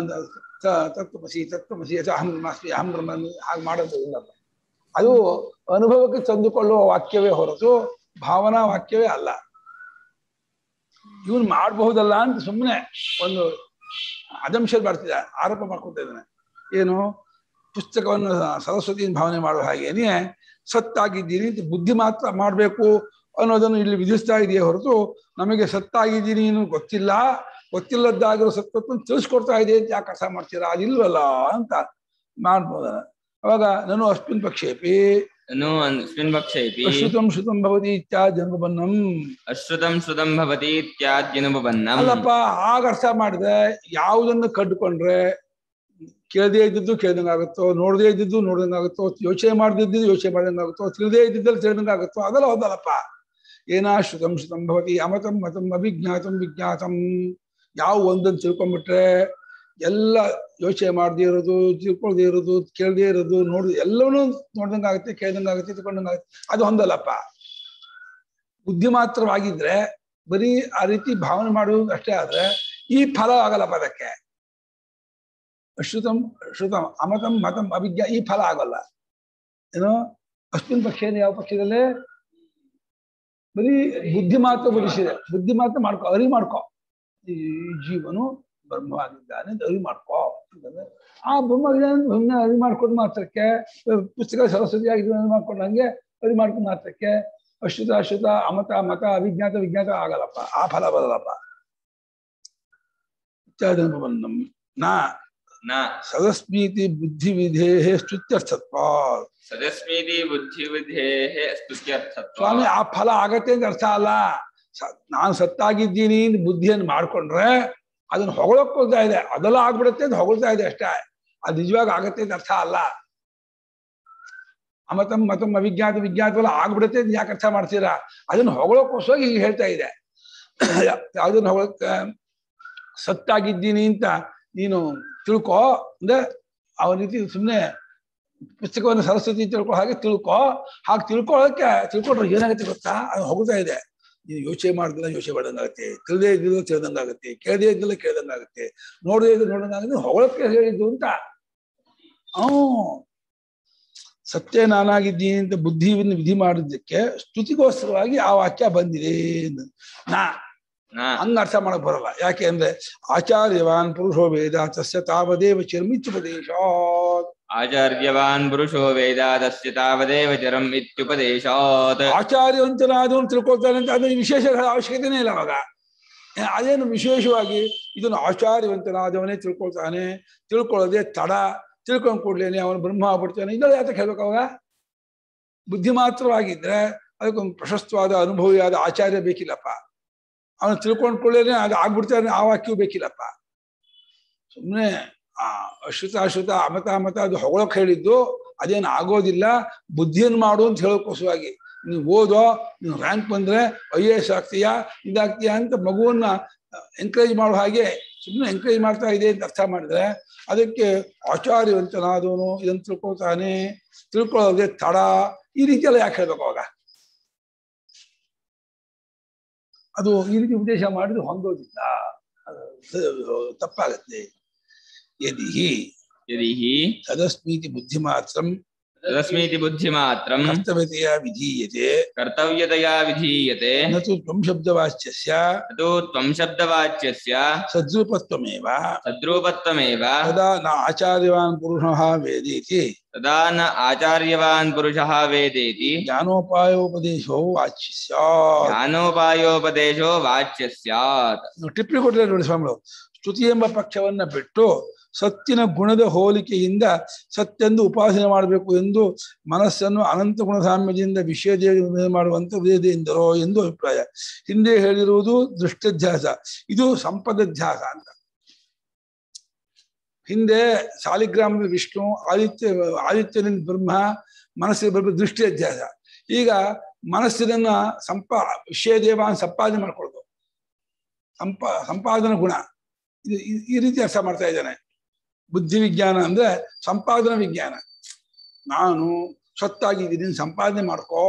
ತತ್ವಮಸಿ ತತ್ವಮಸಿ ಅಥವಾ ಅಹಂ ಬ್ರಹ್ಮಾಸ್ಮಿ ಅಹಂ ಬ್ರಹ್ಮ ಹಾಗೆ ಮಾಡೋದು ಇಲ್ಲ. ಅದು ಅನುಭವಕ್ಕೆ ತಂದುಕೊಳ್ಳುವ ವಾಕ್ಯವೇ ಹೊರತು ಭಾವನಾ ವಾಕ್ಯವೇ ಅಲ್ಲ. ಇವನು ಮಾಡಬಹುದಲ್ಲ ಅಂತ ಸುಮ್ಮನೆ ಒಂದು ಅದಂಶ ಬರ್ತಿದ್ದ, ಆರೋಪ ಮಾಡ್ಕೊತಾ ಇದ್ದಾನೆ. ಏನು ಪುಸ್ತಕವನ್ನು ಸರಸ್ವತಿ ಭಾವನೆ ಮಾಡುವ ಹಾಗೇನೆ ಸತ್ತಾಗಿದ್ದೀನಿ ಅಂತ ಬುದ್ಧಿ ಮಾತ್ರ ಮಾಡಬೇಕು ಅನ್ನೋದನ್ನು ಇಲ್ಲಿ ವಿಧಿಸ್ತಾ ಇದೆಯೇ ಹೊರತು ನಮಗೆ ಸತ್ತಾಗಿದ್ದೀನಿ ಏನು ಗೊತ್ತಿಲ್ಲ, ಗೊತ್ತಿಲ್ಲದ್ದಾಗಿರೋ ಸತ್ತನ್ನು ತಿಳಿಸ್ಕೊಡ್ತಾ ಇದೆ ಅಂತ ಯಾಕೆ ಕಸ ಮಾಡ್ತೀರಾ, ಅದಿಲ್ವಲ್ಲ ಅಂತ ಮಾಡ್ಬೋದ. ಅವಾಗ ನಾನು ಅಸ್ಮಿನ್ ಪಕ್ಷೇಪಿ ಅಲ್ಲಪ್ಪ ಆಗ ಅರ್ಥ ಮಾಡಿದೆ. ಯಾವುದನ್ನು ಕಡ್ಕೊಂಡ್ರೆ ಕೇಳದೇ ಇದ್ದಿದ್ದು ಕೇಳ್ದಂಗಾಗುತ್ತೋ, ನೋಡದೇ ಇದ್ದಿದ್ದು ನೋಡ್ದಂಗಾಗುತ್ತೋ, ಯೋಚನೆ ಮಾಡದಿದ್ದು ಯೋಚನೆ ಮಾಡ್ದಂಗಾಗುತ್ತೋ, ತಿಳಿದೇ ಇದ್ದಿದ್ದಲ್ಲಿ ತಿಳಿದಂಗಾಗುತ್ತೋ, ಅದೆಲ್ಲ ಹೌದಲ್ಲಪ್ಪ. ಏನಾ ಶ್ರುತಂ ಶ್ರುತಂ ಭವತಿ ಅಮತಂ ಮತಂ ಅಭಿಜ್ಞಾತಂ ವಿಜ್ಞಾತಂ. ಯಾವ ಒಂದನ್ನು ತಿಳ್ಕೊಂಡ್ಬಿಟ್ರೆ ಎಲ್ಲ ಯೋಚನೆ ಮಾಡದೇ ಇರೋದು, ತಿಳ್ಕೊಳ್ದೇ ಇರೋದು, ಕೇಳದೇ ಇರೋದು, ನೋಡಿದ ಎಲ್ಲವನ್ನೂ ನೋಡ್ದಂಗಾಗುತ್ತೆ, ಕೇಳ್ದಂಗಾಗುತ್ತೆ, ತಿಳ್ಕೊಂಡಂಗಾಗುತ್ತೆ, ಅದು ಹೊಂದಲ್ಲಪ್ಪ. ಬುದ್ಧಿ ಮಾತ್ರವಾಗಿದ್ರೆ ಬರೀ ಆ ರೀತಿ ಭಾವನೆ ಮಾಡೋದು ಅಷ್ಟೇ ಆದ್ರೆ ಈ ಫಲ ಆಗಲ್ಲಪ್ಪ. ಅದಕ್ಕೆ ಅಶ್ರುತಂ ಶ್ರುತಂ ಅಮತಂ ಮತಂ ಅಭಿಜ್ಞಾ ಈ ಫಲ ಆಗಲ್ಲ. ಏನೋ ಅಸ್ಮಿನ್ ಪಕ್ಷ ಯಾವ ಪಕ್ಷದಲ್ಲೇ ಬರೀ ಬುದ್ಧಿ ಮಾತ್ರ ಬಲಿಸಿದೆ, ಬುದ್ಧಿ ಮಾತ್ರ ಮಾಡ್ಕೊ, ಅರಿವು ಮಾಡ್ಕೊ, ಈ ಜೀವನು ಬ್ರಹ್ಮವಾಗಿದ್ದಾನೆ ಅರಿವು ಮಾಡ್ಕೊ ಅಂತಂದ್ರೆ ಆ ಬ್ರಹ್ಮವಿದ್ದಾನೆ ಬ್ರಹ್ಮನ ಅರಿವು ಮಾಡ್ಕೊಂಡು ಮಾತ್ರಕ್ಕೆ ಪುಸ್ತಕ ಸರಸ್ವತಿಯಾಗಿ ಮಾಡ್ಕೊಂಡು ಹಂಗೆ ಅರಿವು ಮಾಡ್ಕೊಂಡು ಮಾತ್ರಕ್ಕೆ ಅಶ್ರುತ ಅಶ್ರುತ ಅಮತ ಮತ ಅವಿಜ್ಞಾತ ವಿಜ್ಞಾತ ಆಗಲ್ಲಪ್ಪ, ಆ ಫಲ ಬರಲ್ಲಪ್ಪ. ನಾ ಸದಸ್ಮೀತಿ ಬುದ್ಧಿ ವಿಧೇಹೇ ಸ್ತುತ್ಯರ್ಥತ್ವಾ ಸದಸ್ಮೀತಿ ಬುದ್ಧಿ ವಿಧೇಹೇ ಸ್ತುತ್ಯರ್ಥತ್ವಾ. ಸ್ವಾಮಿ ಆ ಫಲ ಆಗತ್ತೆ ಅಂತ ಅರ್ಥ ಅಲ್ಲ. ನಾನು ಸತ್ತಾಗಿದ್ದೀನಿ ಬುದ್ಧಿಯನ್ನು ಮಾಡ್ಕೊಂಡ್ರೆ ಅದನ್ನ ಹೊಗಳೋಗ್ತಾ ಇದೆ, ಅದೆಲ್ಲ ಆಗ್ಬಿಡತ್ತೆ ಅಂತ ಹೊಗಳ್ತಾ ಇದೆ ಅಷ್ಟೇ, ಅದು ನಿಜವಾಗಿ ಆಗತ್ತೆ ಅಂತ ಅರ್ಥ ಅಲ್ಲ. ಅಮತಂ ಮತಂ ಅವಿಜ್ಞಾತ ವಿಜ್ಞಾತವಲ್ಲ ಆಗ್ಬಿಡತ್ತೆ ಅಂತ ಯಾಕೆ ಅರ್ಥ ಮಾಡ್ತೀರಾ? ಅದನ್ನ ಹೊಗಳೋಕ್ಕೋಸ್ಕರ ಈಗ ಹೇಳ್ತಾ ಇದೆ. ಯಾವ್ದನ್ನ ಹೊಗಳಕ್ಕ? ಸತ್ತಾಗಿದ್ದೀನಿ ಅಂತ ನೀನು ತಿಳ್ಕೊ ಅಂದ್ರೆ ಅವನ ರೀತಿ ಸುಮ್ಮನೆ ಪುಸ್ತಕವನ್ನು ಸರಸ್ವತಿ ತಿಳ್ಕೊ ಹಾಗೆ ತಿಳ್ಕೊ. ಹಾಗೆ ತಿಳ್ಕೊಳ್ಳೋಕೆ ತಿಳ್ಕೊಂಡ್ರೆ ಏನಾಗುತ್ತೆ ಗೊತ್ತಾ? ಅದು ಹೋಗ್ತಾ ಇದೆ. ನೀನು ಯೋಚನೆ ಮಾಡಿದ್ರೆ ಯೋಚನೆ ಮಾಡ್ದಂಗಾಗುತ್ತೆ, ತಿಳಿದೇ ಇದ್ದಿಲ್ಲ ತಿಳಿದಂಗಾಗುತ್ತೆ, ಕೇಳದೇ ಇದ್ದಿಲ್ಲ ಕೇಳ್ದಂಗಾಗುತ್ತೆ, ನೋಡದೇ ಇದ್ದು ನೋಡಂಗಾಗುತ್ತೆ, ಹೊಗಳಕ್ಕೆ ಹೇಳಿದ್ದು ಅಂತ. ಹ್ಞೂ ಸತ್ಯ ನಾನಾಗಿದ್ದೀನಿ ಅಂತ ಬುದ್ಧಿಯನ್ನು ವಿಧಿ ಮಾಡಿದ್ದಕ್ಕೆ ಸ್ತುತಿಗೋಸ್ಕರವಾಗಿ ಆ ವಾಕ್ಯ ಬಂದಿದೆ. ನಾ ಹಂಗ ಅರ್ಥ ಮಾಡಕ್ ಬರಲ್ಲ. ಯಾಕೆ ಅಂದ್ರೆ ಆಚಾರ್ಯವಾನ್ ಪುರುಷೋ ವೇದ ತಸ್ಯ ತಾವದೇವ ಚರಂ ಇತ್ಯುಪದೇಶಾತ್. ಆಚಾರ್ಯವಾನ್ ಪುರುಷೋ ವೇದ ತಸ್ಯ ತಾವದೇವ ಚರಂ ಇತ್ಯುಪದೇಶಾತ್. ಆಚಾರ್ಯವಂತನಾದವನು ತಿಳ್ಕೊಳ್ತಾನೆ ಅಂತ ಅದನ್ನ ವಿಶೇಷ ಅವಶ್ಯಕತೆನೇ ಇಲ್ಲ. ಅವಾಗ ಅದೇನು ವಿಶೇಷವಾಗಿ ಇದನ್ನು ಆಚಾರ್ಯವಂತನಾದವನೇ ತಿಳ್ಕೊಳ್ತಾನೆ, ತಿಳ್ಕೊಳ್ಳೋದೇ ತಡ, ತಿಳ್ಕೊಂಡ್ ಕೂಡ್ಲೇನೆ ಅವನು ಬ್ರಹ್ಮ ಆಗ್ಬಿಡ್ತಾನೆ, ಇದೆಲ್ಲ ಯಾತಕ್ಕೆ ಹೇಳ್ಬೇಕು? ಅವಾಗ ಬುದ್ಧಿ ಮಾತ್ರವಾಗಿದ್ರೆ ಅದಕ್ಕೊಂದು ಪ್ರಶಸ್ತವಾದ ಅನುಭವಿಯಾದ ಆಚಾರ್ಯ ಬೇಕಿಲ್ಲಪ್ಪ. ಅವನು ತಿಳ್ಕೊಂಡ್ಕೊಳ್ಳೇನೆ ಅದು ಆಗ್ಬಿಡ್ತಾನೆ, ಆ ವಾಕ್ಯೂ ಬೇಕಿಲ್ಲಪ್ಪ. ಸುಮ್ಮನೆ ಆ ಅಶ್ರುತ ಅಶ್ರುತ ಅಮತ ಅಮತ ಅದು ಹೊಗಳಕ್ಕೆ ಹೇಳಿದ್ದು, ಅದೇನು ಆಗೋದಿಲ್ಲ. ಬುದ್ಧಿಯನ್ನು ಮಾಡು ಅಂತ ಹೇಳೋಕ್ಕೋಸ್ಕರವಾಗಿ ನೀವು ಓದೋ, ನೀವು ರ್ಯಾಂಕ್ ಬಂದರೆ ಐ ಎ ಎಸ್ ಆಗ್ತೀಯಾ, ಇದಾಗ್ತೀಯಾ ಅಂತ ಮಗುವನ್ನ ಎನ್ಕರೇಜ್ ಮಾಡೋ ಹಾಗೆ ಸುಮ್ಮನೆ ಎನ್ಕರೇಜ್ ಮಾಡ್ತಾ ಇದೆ ಅಂತ ಅರ್ಥ ಮಾಡಿದ್ರೆ ಅದಕ್ಕೆ ಆಚಾರ್ಯವಂತನಾದವನು ಇದನ್ನು ತಿಳ್ಕೊಳ್ತಾನೆ, ತಿಳ್ಕೊಳ್ಳೋದೇ ತಡ, ಈ ರೀತಿಯೆಲ್ಲ ಯಾಕೆ ಹೇಳ್ಬೇಕು? ಅವಾಗ ಅದು ಈ ರೀತಿ ಉಪದೇಶ ಮಾಡಿದ್ರೆ ಹೊಂದೋದಿಲ್ಲ, ತಪ್ಪಾಗತ್ತೆ. ಯದಿ ಯದಿ ಸದಸ್ಮೀತಿ ಬುದ್ಧಿ ಮಾತ್ರಂ ಸದಸ್ಮೀತಿ ಬುದ್ಧಿ ಮಾತ್ರಂ ಕರ್ತವ್ಯತೆಯ ವಿಧೀಯತೆ ಕರ್ತವ್ಯತೆಯ ವಿಧೀಯತೆ ನತು ತ್ವಂ ಶಬ್ದವಾಚ್ಯಸ್ಯ ನತು ತ್ವಂ ಶಬ್ದವಾಚ್ಯಸ್ಯ ಸದ್ರೂಪತ್ವಮೇವ ಸದ್ರೂಪತ್ವಮೇವ ತದಾ ನ ಆಚಾರ್ಯವಾನ್ ಪುರುಷಃ ವೇದೇತಿ ತದಾ ನ ಆಚಾರ್ಯವಾನ್ ಪುರುಷಃ ವೇದೇತಿ ಜ್ಞಾನೋಪಾಯೋಪದೇಶೋ ವಾಚ್ಯ ಸ್ಯಾತ್ ಜ್ಞಾನೋಪಾಯೋಪದೇಶೋ ವಾಚ್ಯ ಸ್ಯಾತ್. ಟಿಪ್ಪಣಿ ಕೊಟ್ಟರೆ ನೋಡಿ ಸ್ವಾಮಿಗಳು, ಸ್ತುತಿ ಎಂಬ ಪಕ್ಷವನ್ನ ಬಿಟ್ಟು ಸತ್ತಿನ ಗುಣದ ಹೋಲಿಕೆಯಿಂದ ಸತ್ತೆಂದು ಉಪಾಸನೆ ಮಾಡಬೇಕು ಎಂದು ಮನಸ್ಸನ್ನು ಅನಂತ ಗುಣಸಾಮ್ಯದಿಂದ ವಿಷಯ ಮಾಡುವಂಥ ವೇದೆಯಿಂದರೋ ಎಂದು ಅಭಿಪ್ರಾಯ. ಹಿಂದೆ ಹೇಳಿರುವುದು ದೃಷ್ಟ್ಯಧ್ಯಾಸ, ಇದು ಸಂಪದಧ್ಯಾಸ ಅಂತ. ಹಿಂದೆ ಸಾಲಿಗ್ರಾಮದ ವಿಷ್ಣು, ಆದಿತ್ಯ ಆದಿತ್ಯನಿಂದ ಬ್ರಹ್ಮ, ಮನಸ್ಸಿನ ಬ್ರಹ್ಮ ದೃಷ್ಟ್ಯಧ್ಯಾಸ. ಈಗ ಮನಸ್ಸಿನ ಸಂಪ ವಿಷಯ ದೇವ ಸಂಪಾದನೆ ಮಾಡ್ಕೊಳ್ದು ಸಂಪ ಸಂಪಾದನ ಗುಣ ಇದು ಈ ರೀತಿ ಅರ್ಥ ಮಾಡ್ತಾ ಇದ್ದಾನೆ. ಬುದ್ಧಿ ವಿಜ್ಞಾನ ಅಂದ್ರೆ ಸಂಪಾದನಾ ವಿಜ್ಞಾನ. ನಾನು ಸತ್ತಾಗಿದ್ದೀನಿ ಸಂಪಾದನೆ ಮಾಡ್ಕೋ.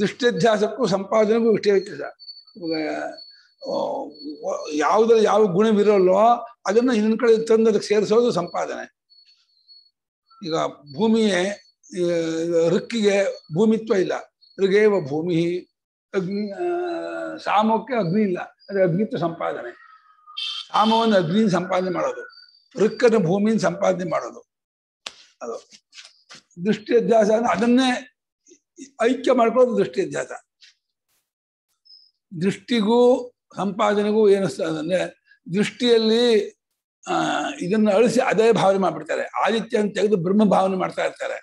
ದೃಷ್ಟ್ಯಧ್ಯಾಸಕ್ಕೂ ಸಂಪಾದನೆಗೂ ಇಷ್ಟೇ ವ್ಯತ್ಯಾಸ. ಯಾವುದ್ರಲ್ಲಿ ಯಾವ ಗುಣವಿರಲ್ವೋ ಅದನ್ನ ಇನ್ನೊಂದ್ ಕಡೆ ತಂದು ಅದಕ್ಕೆ ಸೇರಿಸೋದು ಸಂಪಾದನೆ. ಈಗ ಭೂಮಿಯೇ ಋಕ್ಕಿಗೆ ಭೂಮಿತ್ವ ಇಲ್ಲ, ಋಗೇವ ಭೂಮಿ. ಅಗ್ನಿ ಸಾಮಕ್ಕೆ ಅಗ್ನಿ ಇಲ್ಲ, ಅದೇ ಅಗ್ನಿತ್ವ ಸಂಪಾದನೆ. ಸಾಮವನ್ನು ಅಗ್ನಿ ಸಂಪಾದನೆ ಮಾಡೋದು. ರಿಕ್ಕನ್ನು ಭೂಮಿನ ಸಂಪಾದನೆ ಮಾಡೋದು ಅದು ದೃಷ್ಟಿ ಅಧ್ಯಾಸ. ಅದನ್ನೇ ಐಕ್ಯ ಮಾಡ್ಕೊಳ್ಳೋದು ದೃಷ್ಟಿ ಅಧ್ಯಾಸ. ದೃಷ್ಟಿಗೂ ಸಂಪಾದನೆಗೂ ಏನು ಅಂದ್ರೆ ದೃಷ್ಟಿಯಲ್ಲಿ ಆ ಇದನ್ನ ಅಳಿಸಿ ಅದೇ ಭಾವನೆ ಮಾಡ್ಬಿಡ್ತಾರೆ. ಆದಿತ್ಯ ಅಂತ ತೆಗೆದು ಬ್ರಹ್ಮ ಭಾವನೆ ಮಾಡ್ತಾ ಇರ್ತಾರೆ.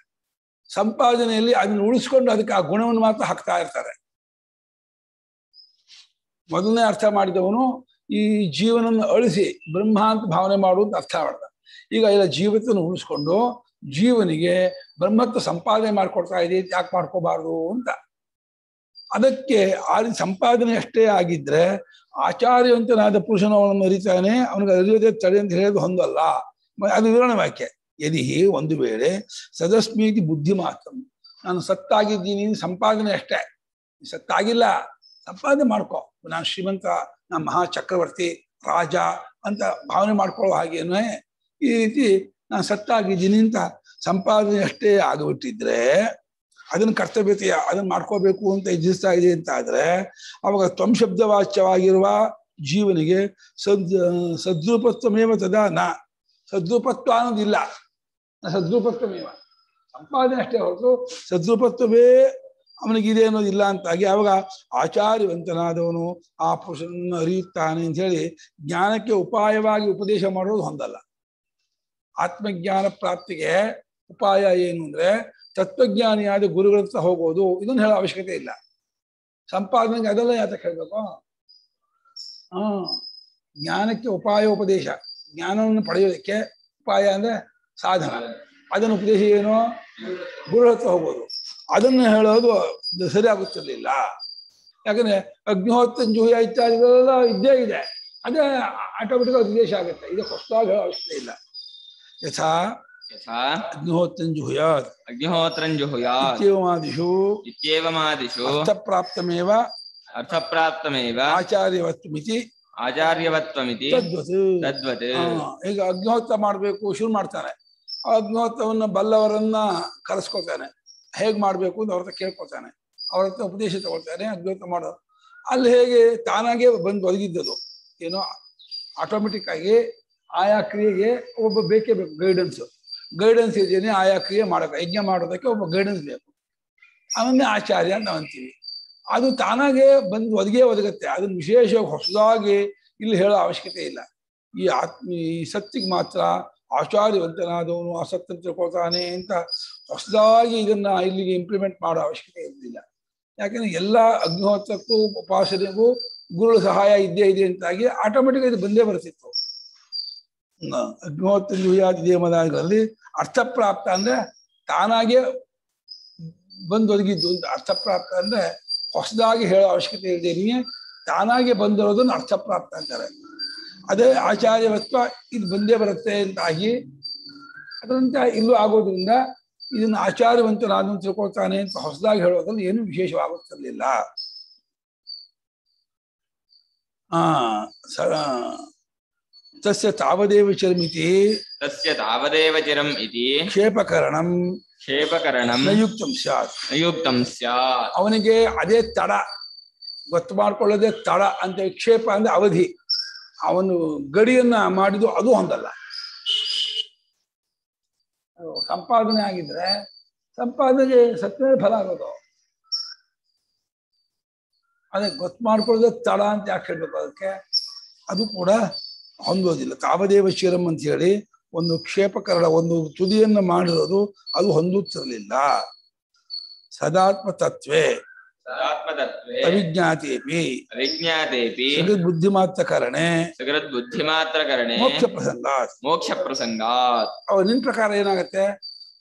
ಸಂಪಾದನೆಯಲ್ಲಿ ಅದನ್ನ ಉಳಿಸ್ಕೊಂಡು ಅದಕ್ಕೆ ಆ ಗುಣವನ್ನು ಮಾತ್ರ ಹಾಕ್ತಾ ಇರ್ತಾರೆ. ಮೊದಲನೇ ಅರ್ಥ ಮಾಡಿದವನು ಈ ಜೀವನನ್ನು ಅಳಿಸಿ ಬ್ರಹ್ಮ ಅಂತ ಭಾವನೆ ಮಾಡುವಂತ ಅರ್ಥ ಮಾಡ್ದ. ಈಗ ಇಲ್ಲ, ಜೀವತ್ವನ ಉಳಿಸ್ಕೊಂಡು ಜೀವನಿಗೆ ಬ್ರಹ್ಮತ್ವ ಸಂಪಾದನೆ ಮಾಡ್ಕೊಡ್ತಾ ಇದೆ, ಯಾಕೆ ಮಾಡ್ಕೋಬಾರ್ದು ಅಂತ. ಅದಕ್ಕೆ ಆ ಸಂಪಾದನೆ ಅಷ್ಟೇ ಆಗಿದ್ರೆ ಆಚಾರ್ಯವಂತನಾದ ಪುರುಷನು ಅವನನ್ನು ಅರಿತಾನೆ. ಅವನಿಗೆ ಅರಿಯೋದೇ ತಡೆ ಅಂತ ಹೇಳೋದು ಹೊಂದಲ್ಲ. ಅದು ವಿವರಣೆ ವಾಕ್ಯ. ಯದಿ ಒಂದು ವೇಳೆ ಸದಸ್ಮೀತಿ ಬುದ್ಧಿ ಮಾತಂ, ನಾನು ಸತ್ತಾಗಿದ್ದೀನಿ, ಸಂಪಾದನೆ ಅಷ್ಟೇ, ಸತ್ತಾಗಿಲ್ಲ, ಸಂಪಾದನೆ ಮಾಡ್ಕೊ, ನಾನು ಶ್ರೀಮಂತ, ನಾನು ಮಹಾ ಚಕ್ರವರ್ತಿ ರಾಜ ಅಂತ ಭಾವನೆ ಮಾಡ್ಕೊಳ್ಳೋ ಹಾಗೇನೆ ಈ ರೀತಿ ನಾನು ಸತ್ತಾಗಿದ್ದೀನಿ ಅಂತ ಸಂಪಾದನೆ ಅಷ್ಟೇ ಆಗಿಬಿಟ್ಟಿದ್ರೆ, ಅದನ್ನು ಕರ್ತವ್ಯತೆಯ ಅದನ್ನು ಮಾಡ್ಕೋಬೇಕು ಅಂತ ಇಚ್ಛಿಸ್ತಾ ಇದೆ ಅಂತ ಆದರೆ, ಅವಾಗ ತ್ವಂಶಬ್ದವಾಚ್ಯವಾಗಿರುವ ಜೀವನಿಗೆ ಸದ್ ಸದ್ರೂಪತ್ವಮೇವ ತದಾ ನ, ಸದ್ರೂಪತ್ವ ಅನ್ನೋದಿಲ್ಲ, ಸದ್ರೂಪತ್ವಮೇವ ಸಂಪಾದನೆ ಅಷ್ಟೇ ಹೊರತು ಸದ್ರೂಪತ್ವವೇ ಅವನಿಗಿದೆ ಅನ್ನೋದಿಲ್ಲ ಅಂತಾಗಿ ಆವಾಗ ಆಚಾರ್ಯವಂತನಾದವನು ಆ ಪುರುಷನನ್ನು ಅರಿಯುತ್ತಾನೆ ಅಂತ ಹೇಳಿ ಜ್ಞಾನಕ್ಕೆ ಉಪಾಯವಾಗಿ ಉಪದೇಶ ಮಾಡೋದು ಹೊಂದಲ್ಲ. ಆತ್ಮಜ್ಞಾನ ಪ್ರಾಪ್ತಿಗೆ ಉಪಾಯ ಏನು ಅಂದ್ರೆ ತತ್ವಜ್ಞಾನಿಯಾದ ಗುರುಗಳತ್ತ ಹೋಗೋದು, ಇದನ್ನು ಹೇಳೋ ಅವಶ್ಯಕತೆ ಇಲ್ಲ. ಸಂಪಾದನೆಗೆ ಅದೆಲ್ಲ ಯಾತಕ್ಕೆ ಹೇಳಬೇಕು? ಹಾ, ಜ್ಞಾನಕ್ಕೆ ಉಪಾಯ ಉಪದೇಶ, ಜ್ಞಾನವನ್ನು ಪಡೆಯೋದಕ್ಕೆ ಉಪಾಯ ಅಂದ್ರೆ ಸಾಧನ, ಅದನ್ನು ಉಪದೇಶ ಏನು? ಗುರುಗಳತ್ತ ಹೋಗೋದು. ಅದನ್ನು ಹೇಳೋದು ಸರಿಯಾಗುತ್ತಿರಲಿಲ್ಲ. ಯಾಕಂದ್ರೆ ಅಗ್ನಿಹೋತ್ರ ಜೂಯ ಇತ್ಯಾದಿಗಳೆಲ್ಲ ಇದ್ದೇ ಇದೆ, ಅದೇ ಆಟೋಮೆಟಿಕ್ ಆಗಿ ಉಪದೇಶ ಆಗುತ್ತೆ. ಇದಕ್ಕೆ ಹೊಸದಾಗಿ ಹೇಳೋ ಅವಶ್ಯಕತೆ ಇಲ್ಲ. ಯಥಾ ಅಗ್ನಿಹೋತ್ರಂಜುಹುಯಾತ್ ಅಗ್ನಿಹೋತ್ರಂಜುಹುಯಾತ್ ಇತ್ಯೇವಮಾದಿಷು ಇತ್ಯೇವಮಾದಿಷು ಅರ್ಥಪ್ರಾಪ್ತಮೇವ ಅರ್ಥಪ್ರಾಪ್ತಮೇವ ಆಚಾರ್ಯವತ್ವಮಿತಿ ಆಚಾರ್ಯವತ್ವಮಿತಿ ತದ್ವತ್ ತದ್ವತ್. ಈಗ ಅಗ್ನಿಹೋತ್ರ ಮಾಡಬೇಕು ಶುರು ಮಾಡ್ತಾನೆ. ಅಗ್ನಿಹೋತ್ರವನ್ನ ಬಲ್ಲವರನ್ನ ಕರೆಸ್ಕೊಳ್ತಾನೆ. ಹೇಗೆ ಮಾಡಬೇಕು ಅಂತ ಅವ್ರ ಹತ್ರ ಕೇಳ್ಕೊಳ್ತಾನೆ, ಅವ್ರ ಹತ್ರ ಉಪದೇಶ ತಗೊಳ್ತಾನೆ. ಅಗ್ನಿಹೋತ್ರ ಮಾಡೋದು ಅಲ್ಲಿ ಹೇಗೆ ತಾನಾಗೇ ಬಂದು ಒದಗಿದ್ದದು ಏನೋ ಆಟೋಮೆಟಿಕ್ ಆಗಿ ಆಯಾ ಕ್ರಿಯೆಗೆ ಒಬ್ಬ ಬೇಕೇ ಬೇಕು ಗೈಡೆನ್ಸು. ಗೈಡೆನ್ಸ್ ಇದೇನೆ ಆಯಾ ಕ್ರಿಯೆ ಮಾಡೋಕೆ, ಯಜ್ಞ ಮಾಡೋದಕ್ಕೆ ಒಬ್ಬ ಗೈಡೆನ್ಸ್ ಬೇಕು. ಅವನ್ನೇ ಆಚಾರ್ಯ ಅಂತ ಅಂತೀವಿ. ಅದು ತಾನಾಗೇ ಬಂದು ಒದಗೇ ಒದಗುತ್ತೆ. ಅದನ್ನು ವಿಶೇಷ ಹೊಸದಾಗಿ ಇಲ್ಲಿ ಹೇಳೋ ಅವಶ್ಯಕತೆ ಇಲ್ಲ. ಈ ಆತ್ಮೀ ಸತ್ತಿಗೆ ಮಾತ್ರ ಆಚಾರ್ಯವಂತನಾದವನು ಆ ಸತ್ತನ್ನು ತಿಳ್ಕೊಳ್ತಾನೆ ಅಂತ ಹೊಸದಾಗಿ ಇದನ್ನ ಇಲ್ಲಿಗೆ ಇಂಪ್ಲಿಮೆಂಟ್ ಮಾಡೋ ಅವಶ್ಯಕತೆ ಇರಲಿಲ್ಲ. ಯಾಕಂದ್ರೆ ಎಲ್ಲ ಅಗ್ನಿಹೋತ್ರಕ್ಕೂ ಉಪಾಸನೆಗೂ ಗುರುಗಳ ಸಹಾಯ ಇದ್ದೇ ಇದೆ ಅಂತಾಗಿ ಆಟೋಮೆಟಿಕ್ ಇದು ಬಂದೇ ಬರ್ತಿತ್ತು. ಅಗ್ನಿಹೋತ್ರೇಮದಲ್ಲಿ ಅರ್ಥಪ್ರಾಪ್ತ ಅಂದ್ರೆ ತಾನಾಗೆ ಬಂದೊದಗಿದ್ದು ಅಂತ. ಅರ್ಥಪ್ರಾಪ್ತ ಅಂದ್ರೆ ಹೊಸದಾಗಿ ಹೇಳೋ ಅವಶ್ಯಕತೆ ಇಲ್ಲದೇನೆ ತಾನಾಗೆ ಬಂದಿರೋದನ್ನು ಅರ್ಥಪ್ರಾಪ್ತ ಅಂತಾರೆ. ಅದೇ ಆಚಾರ್ಯವತ್ವ ಇದು ಬಂದೇ ಬರುತ್ತೆ ಅಂತಾಗಿ ಅದರಂತೆ ಇಲ್ಲೂ ಆಗೋದ್ರಿಂದ ಇದನ್ನು ಆಚಾರ್ಯವಂತನಾದನ್ನು ತಿಳ್ಕೊಳ್ತಾನೆ ಅಂತ ಹೊಸದಾಗಿ ಹೇಳೋದ್ರಲ್ಲಿ ಏನು ವಿಶೇಷವಾಗುತ್ತಿರಲಿಲ್ಲ. ಆ ಸ ತಸ್ಯ ತಾವದೇವ ಚರಮಿತಿ ತಸ್ಯ ತಾವದೇವ ಚರಂ ಇತಿ ಕ್ಷೇಪಕರಣಂ ಕ್ಷೇಪಕರಣಂ ನಯುಕ್ತಂ ಸ್ಯಾತ್ ನಯುಕ್ತಂ ಸ್ಯಾತ್. ಅವನಿಗೆ ಅದೇ ತಡ ಗೊತ್ತು ಮಾಡ್ಕೊಳ್ಳೋದೇ ತಡ ಅಂತ. ಕ್ಷೇಪ ಅಂದ್ರೆ ಅವಧಿ. ಅವನು ಗಡಿಯನ್ನ ಮಾಡಿದ್ದು ಅದು ಹೊಂದಲ್ಲ. ಸಂಪಾದನೆ ಆಗಿದ್ರೆ ಸಂಪಾದನೆಗೆ ಸತ್ಯ ಫಲ ಆಗೋದು. ಅದೇ ಗೊತ್ತು ಮಾಡ್ಕೊಳ್ಳೋದೇ ತಡ ಅಂತ ಯಾಕೆ ಹೇಳ್ಬೇಕು? ಅದಕ್ಕೆ ಅದು ಕೂಡ ಹೊಂದೋದಿಲ್ಲ. ತಾವದೇವ ಶಿರಂ ಅಂತ ಹೇಳಿ ಒಂದು ಕ್ಷೇಪಕರಣ ಒಂದು ತುದಿಯನ್ನು ಮಾಡಿರೋದು ಅದು ಹೊಂದುತ್ತಿರಲಿಲ್ಲ. ಸದಾತ್ಮ ತತ್ವೇ ಅವಿಜ್ಞಾತೇಪಿ ಅವಿಜ್ಞಾತೇಪಿ ಸೃಗದ್ ಬುದ್ಧಿಮಾತ್ರ ಕರಣೆ ಸೃಗದ್ ಬುದ್ಧಿಮಾತ್ರ ಕರಣೆ ಮೋಕ್ಷ ಪ್ರಸಂಗಾತ್ ಮೋಕ್ಷ ಪ್ರಸಂಗಾತ್. ಅವ ನಿನ್ ಪ್ರಕಾರ ಏನಾಗತ್ತೆ?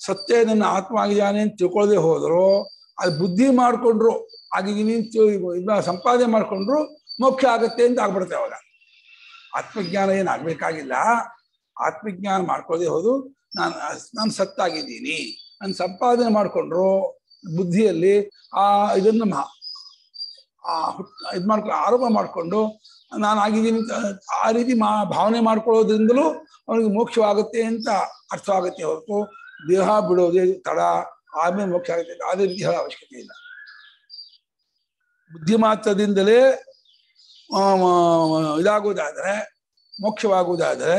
ಸತ್ಯ ನನ್ನ ಆತ್ಮ ಆಗಿದ್ದಾನೆ ಅಂತ ತಿಳ್ಕೊಳ್ಳದೆ ಹೋದ್ರು, ಅದು ಬುದ್ಧಿ ಮಾಡ್ಕೊಂಡ್ರು ಆಗಿದ್ದೀನಿ ಇದನ್ನ ಸಂಪಾದನೆ ಮಾಡ್ಕೊಂಡ್ರು ಮೋಕ್ಷ ಆಗತ್ತೆ ಅಂತ ಆಗ್ಬಿಡುತ್ತೆ. ಅವಾಗ ಆತ್ಮಜ್ಞಾನ ಏನಾಗಬೇಕಾಗಿಲ್ಲ. ಆತ್ಮಜ್ಞಾನ ಮಾಡ್ಕೊಳ್ಳದೆ ಹೋದು ನಾನು ನಾನು ಸತ್ತಾಗಿದ್ದೀನಿ, ನಾನು ಸಂಪಾದನೆ ಮಾಡಿಕೊಂಡ್ರು ಬುದ್ಧಿಯಲ್ಲಿ ಆ ಇದನ್ನು ಇದು ಮಾಡ್ಕೊಂಡು ಆರೋಪ ಮಾಡಿಕೊಂಡು ನಾನು ಆಗಿದ್ದೀನಿ ಆ ರೀತಿ ಮಾ ಭಾವನೆ ಮಾಡ್ಕೊಳ್ಳೋದ್ರಿಂದಲೂ ಅವನಿಗೆ ಮೋಕ್ಷವಾಗುತ್ತೆ ಅಂತ ಅರ್ಥವಾಗುತ್ತೆ ಹೊರತು ದೇಹ ಬಿಡೋದೇ ತಡ ಆಮೇಲೆ ಮೋಕ್ಷ ಆಗುತ್ತೆ ಅದೇ ರೀತಿ ಹೇಳೋ ಅವಶ್ಯಕತೆ ಇಲ್ಲ. ಬುದ್ಧಿಮಾತ್ರದಿಂದಲೇ ಇದಾಗೋದಾದ್ರೆ ಮೋಕ್ಷವಾಗುವುದಾದರೆ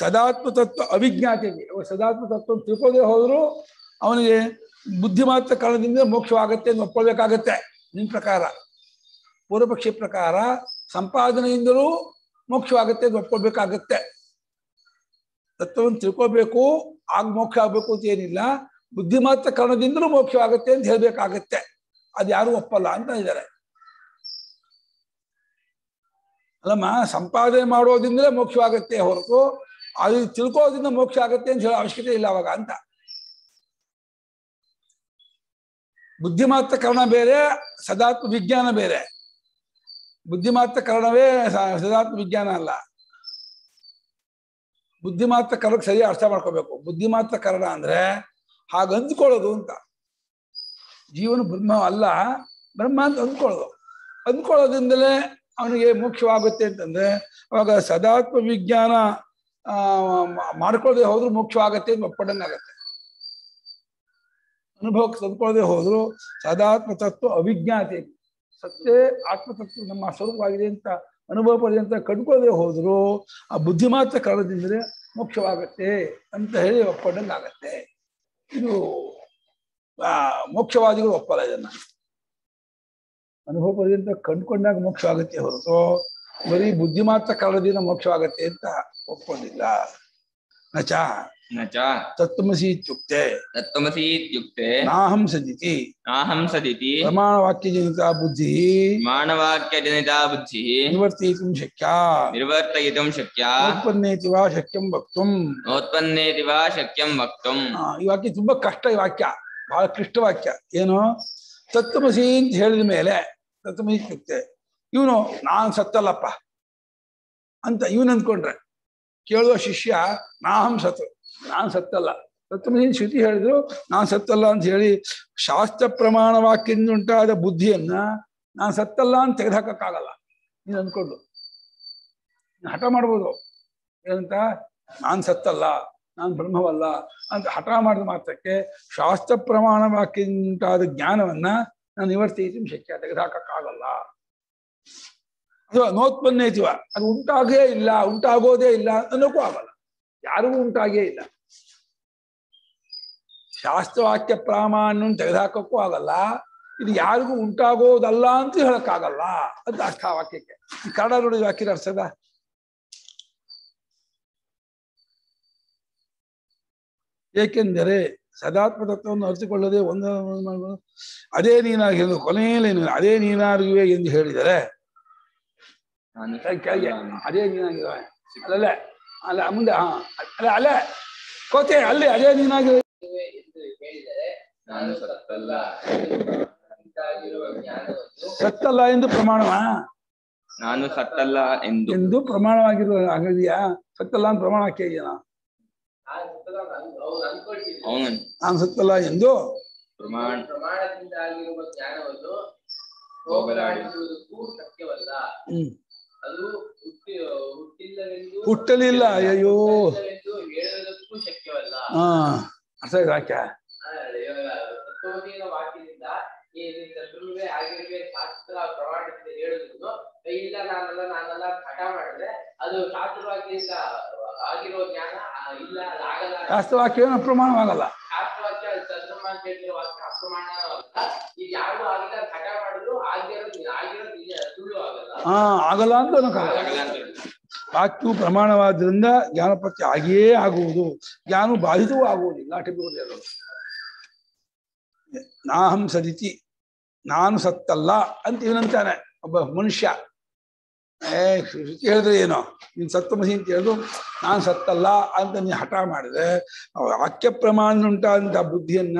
ಸದಾತ್ಮ ತತ್ವ ಅವಿಜ್ಞಾತೆಗೆ ಸದಾತ್ಮ ತತ್ವ ತಿಳ್ಕೋದೇ ಹೋದ್ರು ಅವನಿಗೆ ಬುದ್ಧಿ ಮಾತ್ರ ಕಾರಣದಿಂದ ಮೋಕ್ಷವಾಗುತ್ತೆ ಅಂತ ಒಪ್ಪಬೇಕಾಗುತ್ತೆ. ನಿಮ್ಮ ಪ್ರಕಾರ ಪೂರ್ವಪಕ್ಷಿ ಪ್ರಕಾರ ಸಂಪಾದನೆಯಿಂದಲೂ ಮೋಕ್ಷವಾಗುತ್ತೆ ಅಂತ ಒಪ್ಪಬೇಕಾಗುತ್ತೆ. ತತ್ವವನ್ನು ತಿಳ್ಕೋಬೇಕು, ಆಗ ಮೋಕ್ಷ ಆಗಬೇಕು ಅಂತ ಏನಿಲ್ಲ. ಬುದ್ಧಿ ಮಾತ್ರ ಕಾರಣದಿಂದಲೂ ಮೋಕ್ಷವಾಗುತ್ತೆ ಅಂತ ಹೇಳಬೇಕಾಗುತ್ತೆ. ಅದು ಯಾರು ಒಪ್ಪಲ್ಲ ಅಂತ ಇದ್ದಾರೆ. ಅಲ್ಲಮ್ಮ, ಸಂಪಾದನೆ ಮಾಡೋದ್ರಿಂದಲೇ ಮೋಕ್ಷವಾಗತ್ತೆ ಹೊರತು ಅದು ತಿಳ್ಕೋದ್ರಿಂದ ಮೋಕ್ಷ ಆಗತ್ತೆ ಅಂತ ಹೇಳೋ ಅವಶ್ಯಕತೆ ಇಲ್ಲ ಅವಾಗ ಅಂತ. ಬುದ್ಧಿ ಮಾತ್ರ ಕಾರಣ ಬೇರೆ, ಸದಾತ್ಮ ವಿಜ್ಞಾನ ಬೇರೆ. ಬುದ್ಧಿ ಮಾತ್ರ ಕಾರಣವೇ ಸದಾತ್ಮ ವಿಜ್ಞಾನ ಅಲ್ಲ. ಬುದ್ಧಿ ಮಾತ್ರ ಕಾರಣಕ್ಕೆ ಸರಿಯಾಗಿ ಅರ್ಥ ಮಾಡ್ಕೋಬೇಕು. ಬುದ್ಧಿ ಮಾತ್ರ ಕಾರಣ ಅಂದ್ರೆ ಹಾಗೆ ಅಂದ್ಕೊಳ್ಳೋದು ಅಂತ. ಜೀವನ ಬ್ರಹ್ಮ ಅಲ್ಲ, ಬ್ರಹ್ಮ ಅಂತ ಅಂದ್ಕೊಳ್ಳೋದು. ಅಂದ್ಕೊಳ್ಳೋದ್ರಿಂದಲೇ ಅವನಿಗೆ ಮೋಕ್ಷವಾಗುತ್ತೆ ಅಂತಂದ್ರೆ ಅವಾಗ ಸದಾತ್ಮ ವಿಜ್ಞಾನ ಆ ಮಾಡ್ಕೊಳ್ಳದೆ ಹೋದ್ರು ಮೋಕ್ಷವಾಗತ್ತೆ ಅಂತ ಒಪ್ಪಡಂಗಾಗತ್ತೆ. ಅನುಭವಕ್ಕೆ ತಂದ್ಕೊಳ್ಳದೆ ಹೋದ್ರು ಸದಾತ್ಮ ತತ್ವ ಅವಿಜ್ಞಾತೆ, ಸತ್ಯ ಆತ್ಮತತ್ವ ನಮ್ಮ ಸ್ವರೂಪವಾಗಿದೆ ಅಂತ ಅನುಭವ ಪಡೆದ ಅಂತ ಕಂಡುಕೊಳ್ಳದೆ ಹೋದ್ರು ಆ ಬುದ್ಧಿ ಮಾತ್ರ ಕಾರಣದಿಂದ್ರೆ ಮೋಕ್ಷವಾಗತ್ತೆ ಅಂತ ಹೇಳಿ ಒಪ್ಪಡಂಗಾಗತ್ತೆ. ಇದು ಆ ಮೋಕ್ಷವಾದಿಗಳು ಒಪ್ಪಲ್ಲ ಇದನ್ನ. ಅನುಭವ ಪರ್ಯಂತ ಕಂಡುಕೊಂಡಾಗ ಮೋಕ್ಷ ಆಗತ್ತೆ ಹೊರತು ಬರೀ ಬುದ್ಧಿ ಮಾತ್ರ ಕಾರಣದಿಂದ ಮೋಕ್ಷವಾಗತ್ತೆ ಅಂತ ಒಪ್ಕೊಂಡಿಲ್ಲ. ನಚ ನಚ ತತ್ವಮಸಿ ಇತ್ಯುಕ್ತೆ ತತ್ವಮಸಿ ಇತ್ಯುಕ್ತೆ ನಾಹಂ ಸದಿತಿ ನಾಹಂ ಸದಿತಿ ಪ್ರಮಾಣವಾಕ್ಯಜನಿತ ಬುದ್ಧಿ ಪ್ರಮಾಣವಾಕ್ಯಜನಿತ ಬುದ್ಧಿ ನಿವರ್ತಯಿತುಂ ಶಕ್ಯಾ ನಿವರ್ತಯಿತುಂ ಶಕ್ಯಾ ಉತ್ಪನ್ನೇತಿ ವಾ ಶಕ್ಯಂ ವಕ್ತುಂ ಉತ್ಪನ್ನೇತಿ ವಾ ಶಕ್ಯಂ ವಕ್ತುಂ. ಈ ವಾಕ್ಯ ತುಂಬಾ ಕಷ್ಟ. ಈ ವಾಕ್ಯ ಬಹಳ ಕ್ಲಿಷ್ಟ ವಾಕ್ಯ. ಏನು? ತತ್ವಮಸಿ ಅಂತ ಹೇಳಿದ ಮೇಲೆ ತತ್ವಮಸಿ ಇತ್ಯುಕ್ತೆ, ಇವನು ನಾನು ಸತ್ತಲ್ಲಪ್ಪ ಅಂತ ಇವನು ಅಂದ್ಕೊಂಡ್ರೆ ಕೇಳುವ ಶಿಷ್ಯ ನಾಹಂ ಸತ್ತು, ನಾನು ಸತ್ತಲ್ಲ. ತತ್ವಮಸಿ ಶ್ರುತಿ ಹೇಳಿದ್ರು ನಾನು ಸತ್ತಲ್ಲ ಅಂತ ಹೇಳಿ ಶಾಸ್ತ್ರ ಪ್ರಮಾಣ ವಾಕ್ಯದಿಂದ ಉಂಟಾದ ಬುದ್ಧಿಯನ್ನ ನಾನು ಸತ್ತಲ್ಲ ಅಂತ ತೆಗೆದುಹಾಕಕ್ಕಾಗಲ್ಲ. ನೀನು ಅಂದ್ಕೊಂಡು ಹಠ ಮಾಡ್ಬೋದು, ಏನಂತ ನಾನು ಸತ್ತಲ್ಲ, ನಾನು ಬ್ರಹ್ಮವಲ್ಲ ಅಂತ ಹಠ ಮಾಡಿದ ಮಾತ್ರಕ್ಕೆ ಶಾಸ್ತ್ರ ಪ್ರಮಾಣ ವಾಕ್ಯದಿಂಟಾದ ಜ್ಞಾನವನ್ನ ನಾನು ನಿವರ್ತಿಸಿ ಶಕ್ಯ, ತೆಗೆದಾಕಕ್ಕಾಗಲ್ಲ. ಅಥವಾ ನೋತ್ಪನ್ನ ಇತಿವ, ಅದು ಉಂಟಾಗೇ ಇಲ್ಲ, ಉಂಟಾಗೋದೇ ಇಲ್ಲ ಅನ್ನೋಕ್ಕೂ ಆಗಲ್ಲ. ಯಾರಿಗೂ ಉಂಟಾಗೇ ಇಲ್ಲ. ಶಾಸ್ತ್ರವಾಕ್ಯ ಪ್ರಾಮಾಣ್ಯವನ್ನು ತೆಗೆದಾಕಕ್ಕೂ ಆಗಲ್ಲ. ಇದು ಯಾರಿಗೂ ಉಂಟಾಗೋದಲ್ಲ ಅಂತ ಹೇಳಕ್ಕಾಗಲ್ಲ ಅಂತ ಅರ್ಥ ಆ ವಾಕ್ಯಕ್ಕೆ. ಈ ಕನ್ನಡ ನೋಡಿ ವಾಕ್ಯದ ಅರ್ಥದ ಏಕೆಂದರೆ ಸದಾತ್ಮ ತತ್ವವನ್ನು ಅರಿತುಕೊಳ್ಳದೆ ಒಂದ ಅದೇ ನೀನಾಗಿ ಕೊನೆಯಲ್ಲಿ ಅದೇ ನೀನಾಗಿವೆ ಎಂದು ಹೇಳಿದರೆ ಅದೇ ನೀನಾಗಿರುವ ಅಲ್ಲ ಅಲ್ಲ ಮುಂದೆ ಹಾ ಅಲ್ಲ ಅಲ್ಲ ಕೋತೆ ಅಲ್ಲಿ ಅದೇ ನೀನಾಗಿವೆ ಎಂದು ಹೇಳಿದರೆ ನಾನು ಸತ್ತಲ್ಲ ಸತ್ತಲ್ಲ ಎಂದು ಪ್ರಮಾಣವ ನಾನು ಸತ್ತಲ್ಲ ಎಂದು ಎಂದು ಪ್ರಮಾಣವಾಗಿರುವ ಆಗಿದೆಯಾ? ಸತ್ತಲ್ಲ ಅಂತ ಪ್ರಮಾಣ ಹಾಕಿದೆಯಾ? ನಾನು ಸತ್ತಲ್ಲ ಎಂದು ಪ್ರಮಾಣ ಪ್ರಮಾಣದಿಂದ ಆಗಿರುವ ಜ್ಞಾನವನ್ನು ಹೋಗಲಾಡಿಸುವುದಕ್ಕೂ ಶಕ್ಯವಲ್ಲ. ಅದು ಹುಟ್ಟಿಲ್ಲವೆಂದು ಹುಟ್ಟಲಿಲ್ಲ ಅಯ್ಯೋ ಹೇಳುವುದಕ್ಕೂ ಶಕ್ಯವಲ್ಲ. ಹಾ, ಅರ್ಥ ಆಯ್ತು ವಾಕ್ಯ. ತತ್ವಮಸಿಯ ವಾಕ್ಯದಿಂದ ಈ ತತ್ವವೇ ಆಗಿರುವೆ ಶಾಸ್ತ್ರ ಪ್ರಮಾಣದಿಂದ ಹೇಳುವುದು ಇಲ್ಲ, ನಾನಲ್ಲ ನಾನಲ್ಲ ಹಠ ಮಾಡಿದ್ರೆ ಅದು ಶಾಸ್ತ್ರ ವಾಕ್ಯದಿಂದ ಆಗಿರೋ ಜ್ಞಾನ ಇಲ್ಲ, ಆಗಲ್ಲ. ಶಾಸ್ತ್ರವಾಕ್ಯ ಅಪ್ರಮಾಣವಾಗಲ್ಲ. ಶಾಸ್ತ್ರವಾಕ್ಯ ಅಪ್ರಮಾಣ ಇದು ಯಾರು ಆಗಿಲ್ಲ, ಹಠ ಮಾಡಿದ್ರು ಹಾ ಆಗಲ್ಲ ಅಂತ ವಾಕ್ಯವು ಪ್ರಮಾಣವಾದ್ರಿಂದ ಜ್ಞಾನಪತ್ಯ ಆಗಿಯೇ ಆಗುವುದು, ಜ್ಞಾನ ಬಾಧಿತವೂ ಆಗುವುದಿಲ್ಲ. ನಾಹಂ ಸದಿತಿ, ನಾನು ಸತ್ತಲ್ಲ ಅಂತ ಇವನಂತಾನೆ ಒಬ್ಬ ಮನುಷ್ಯ. ಏ ಶ್ರುತಿ ಹೇಳಿದ್ರೆ ಏನೋ ನೀನ್ ಸತ್ವಮಸಿ ಅಂತ ಹೇಳಿದ್ರು ನಾನು ಸತ್ತಲ್ಲ ಅಂತ ನೀನು ಹಠ ಮಾಡಿದ್ರೆ ವಾಕ್ಯ ಪ್ರಮಾಣ ಉಂಟಾದಂತಹ ಬುದ್ಧಿಯನ್ನ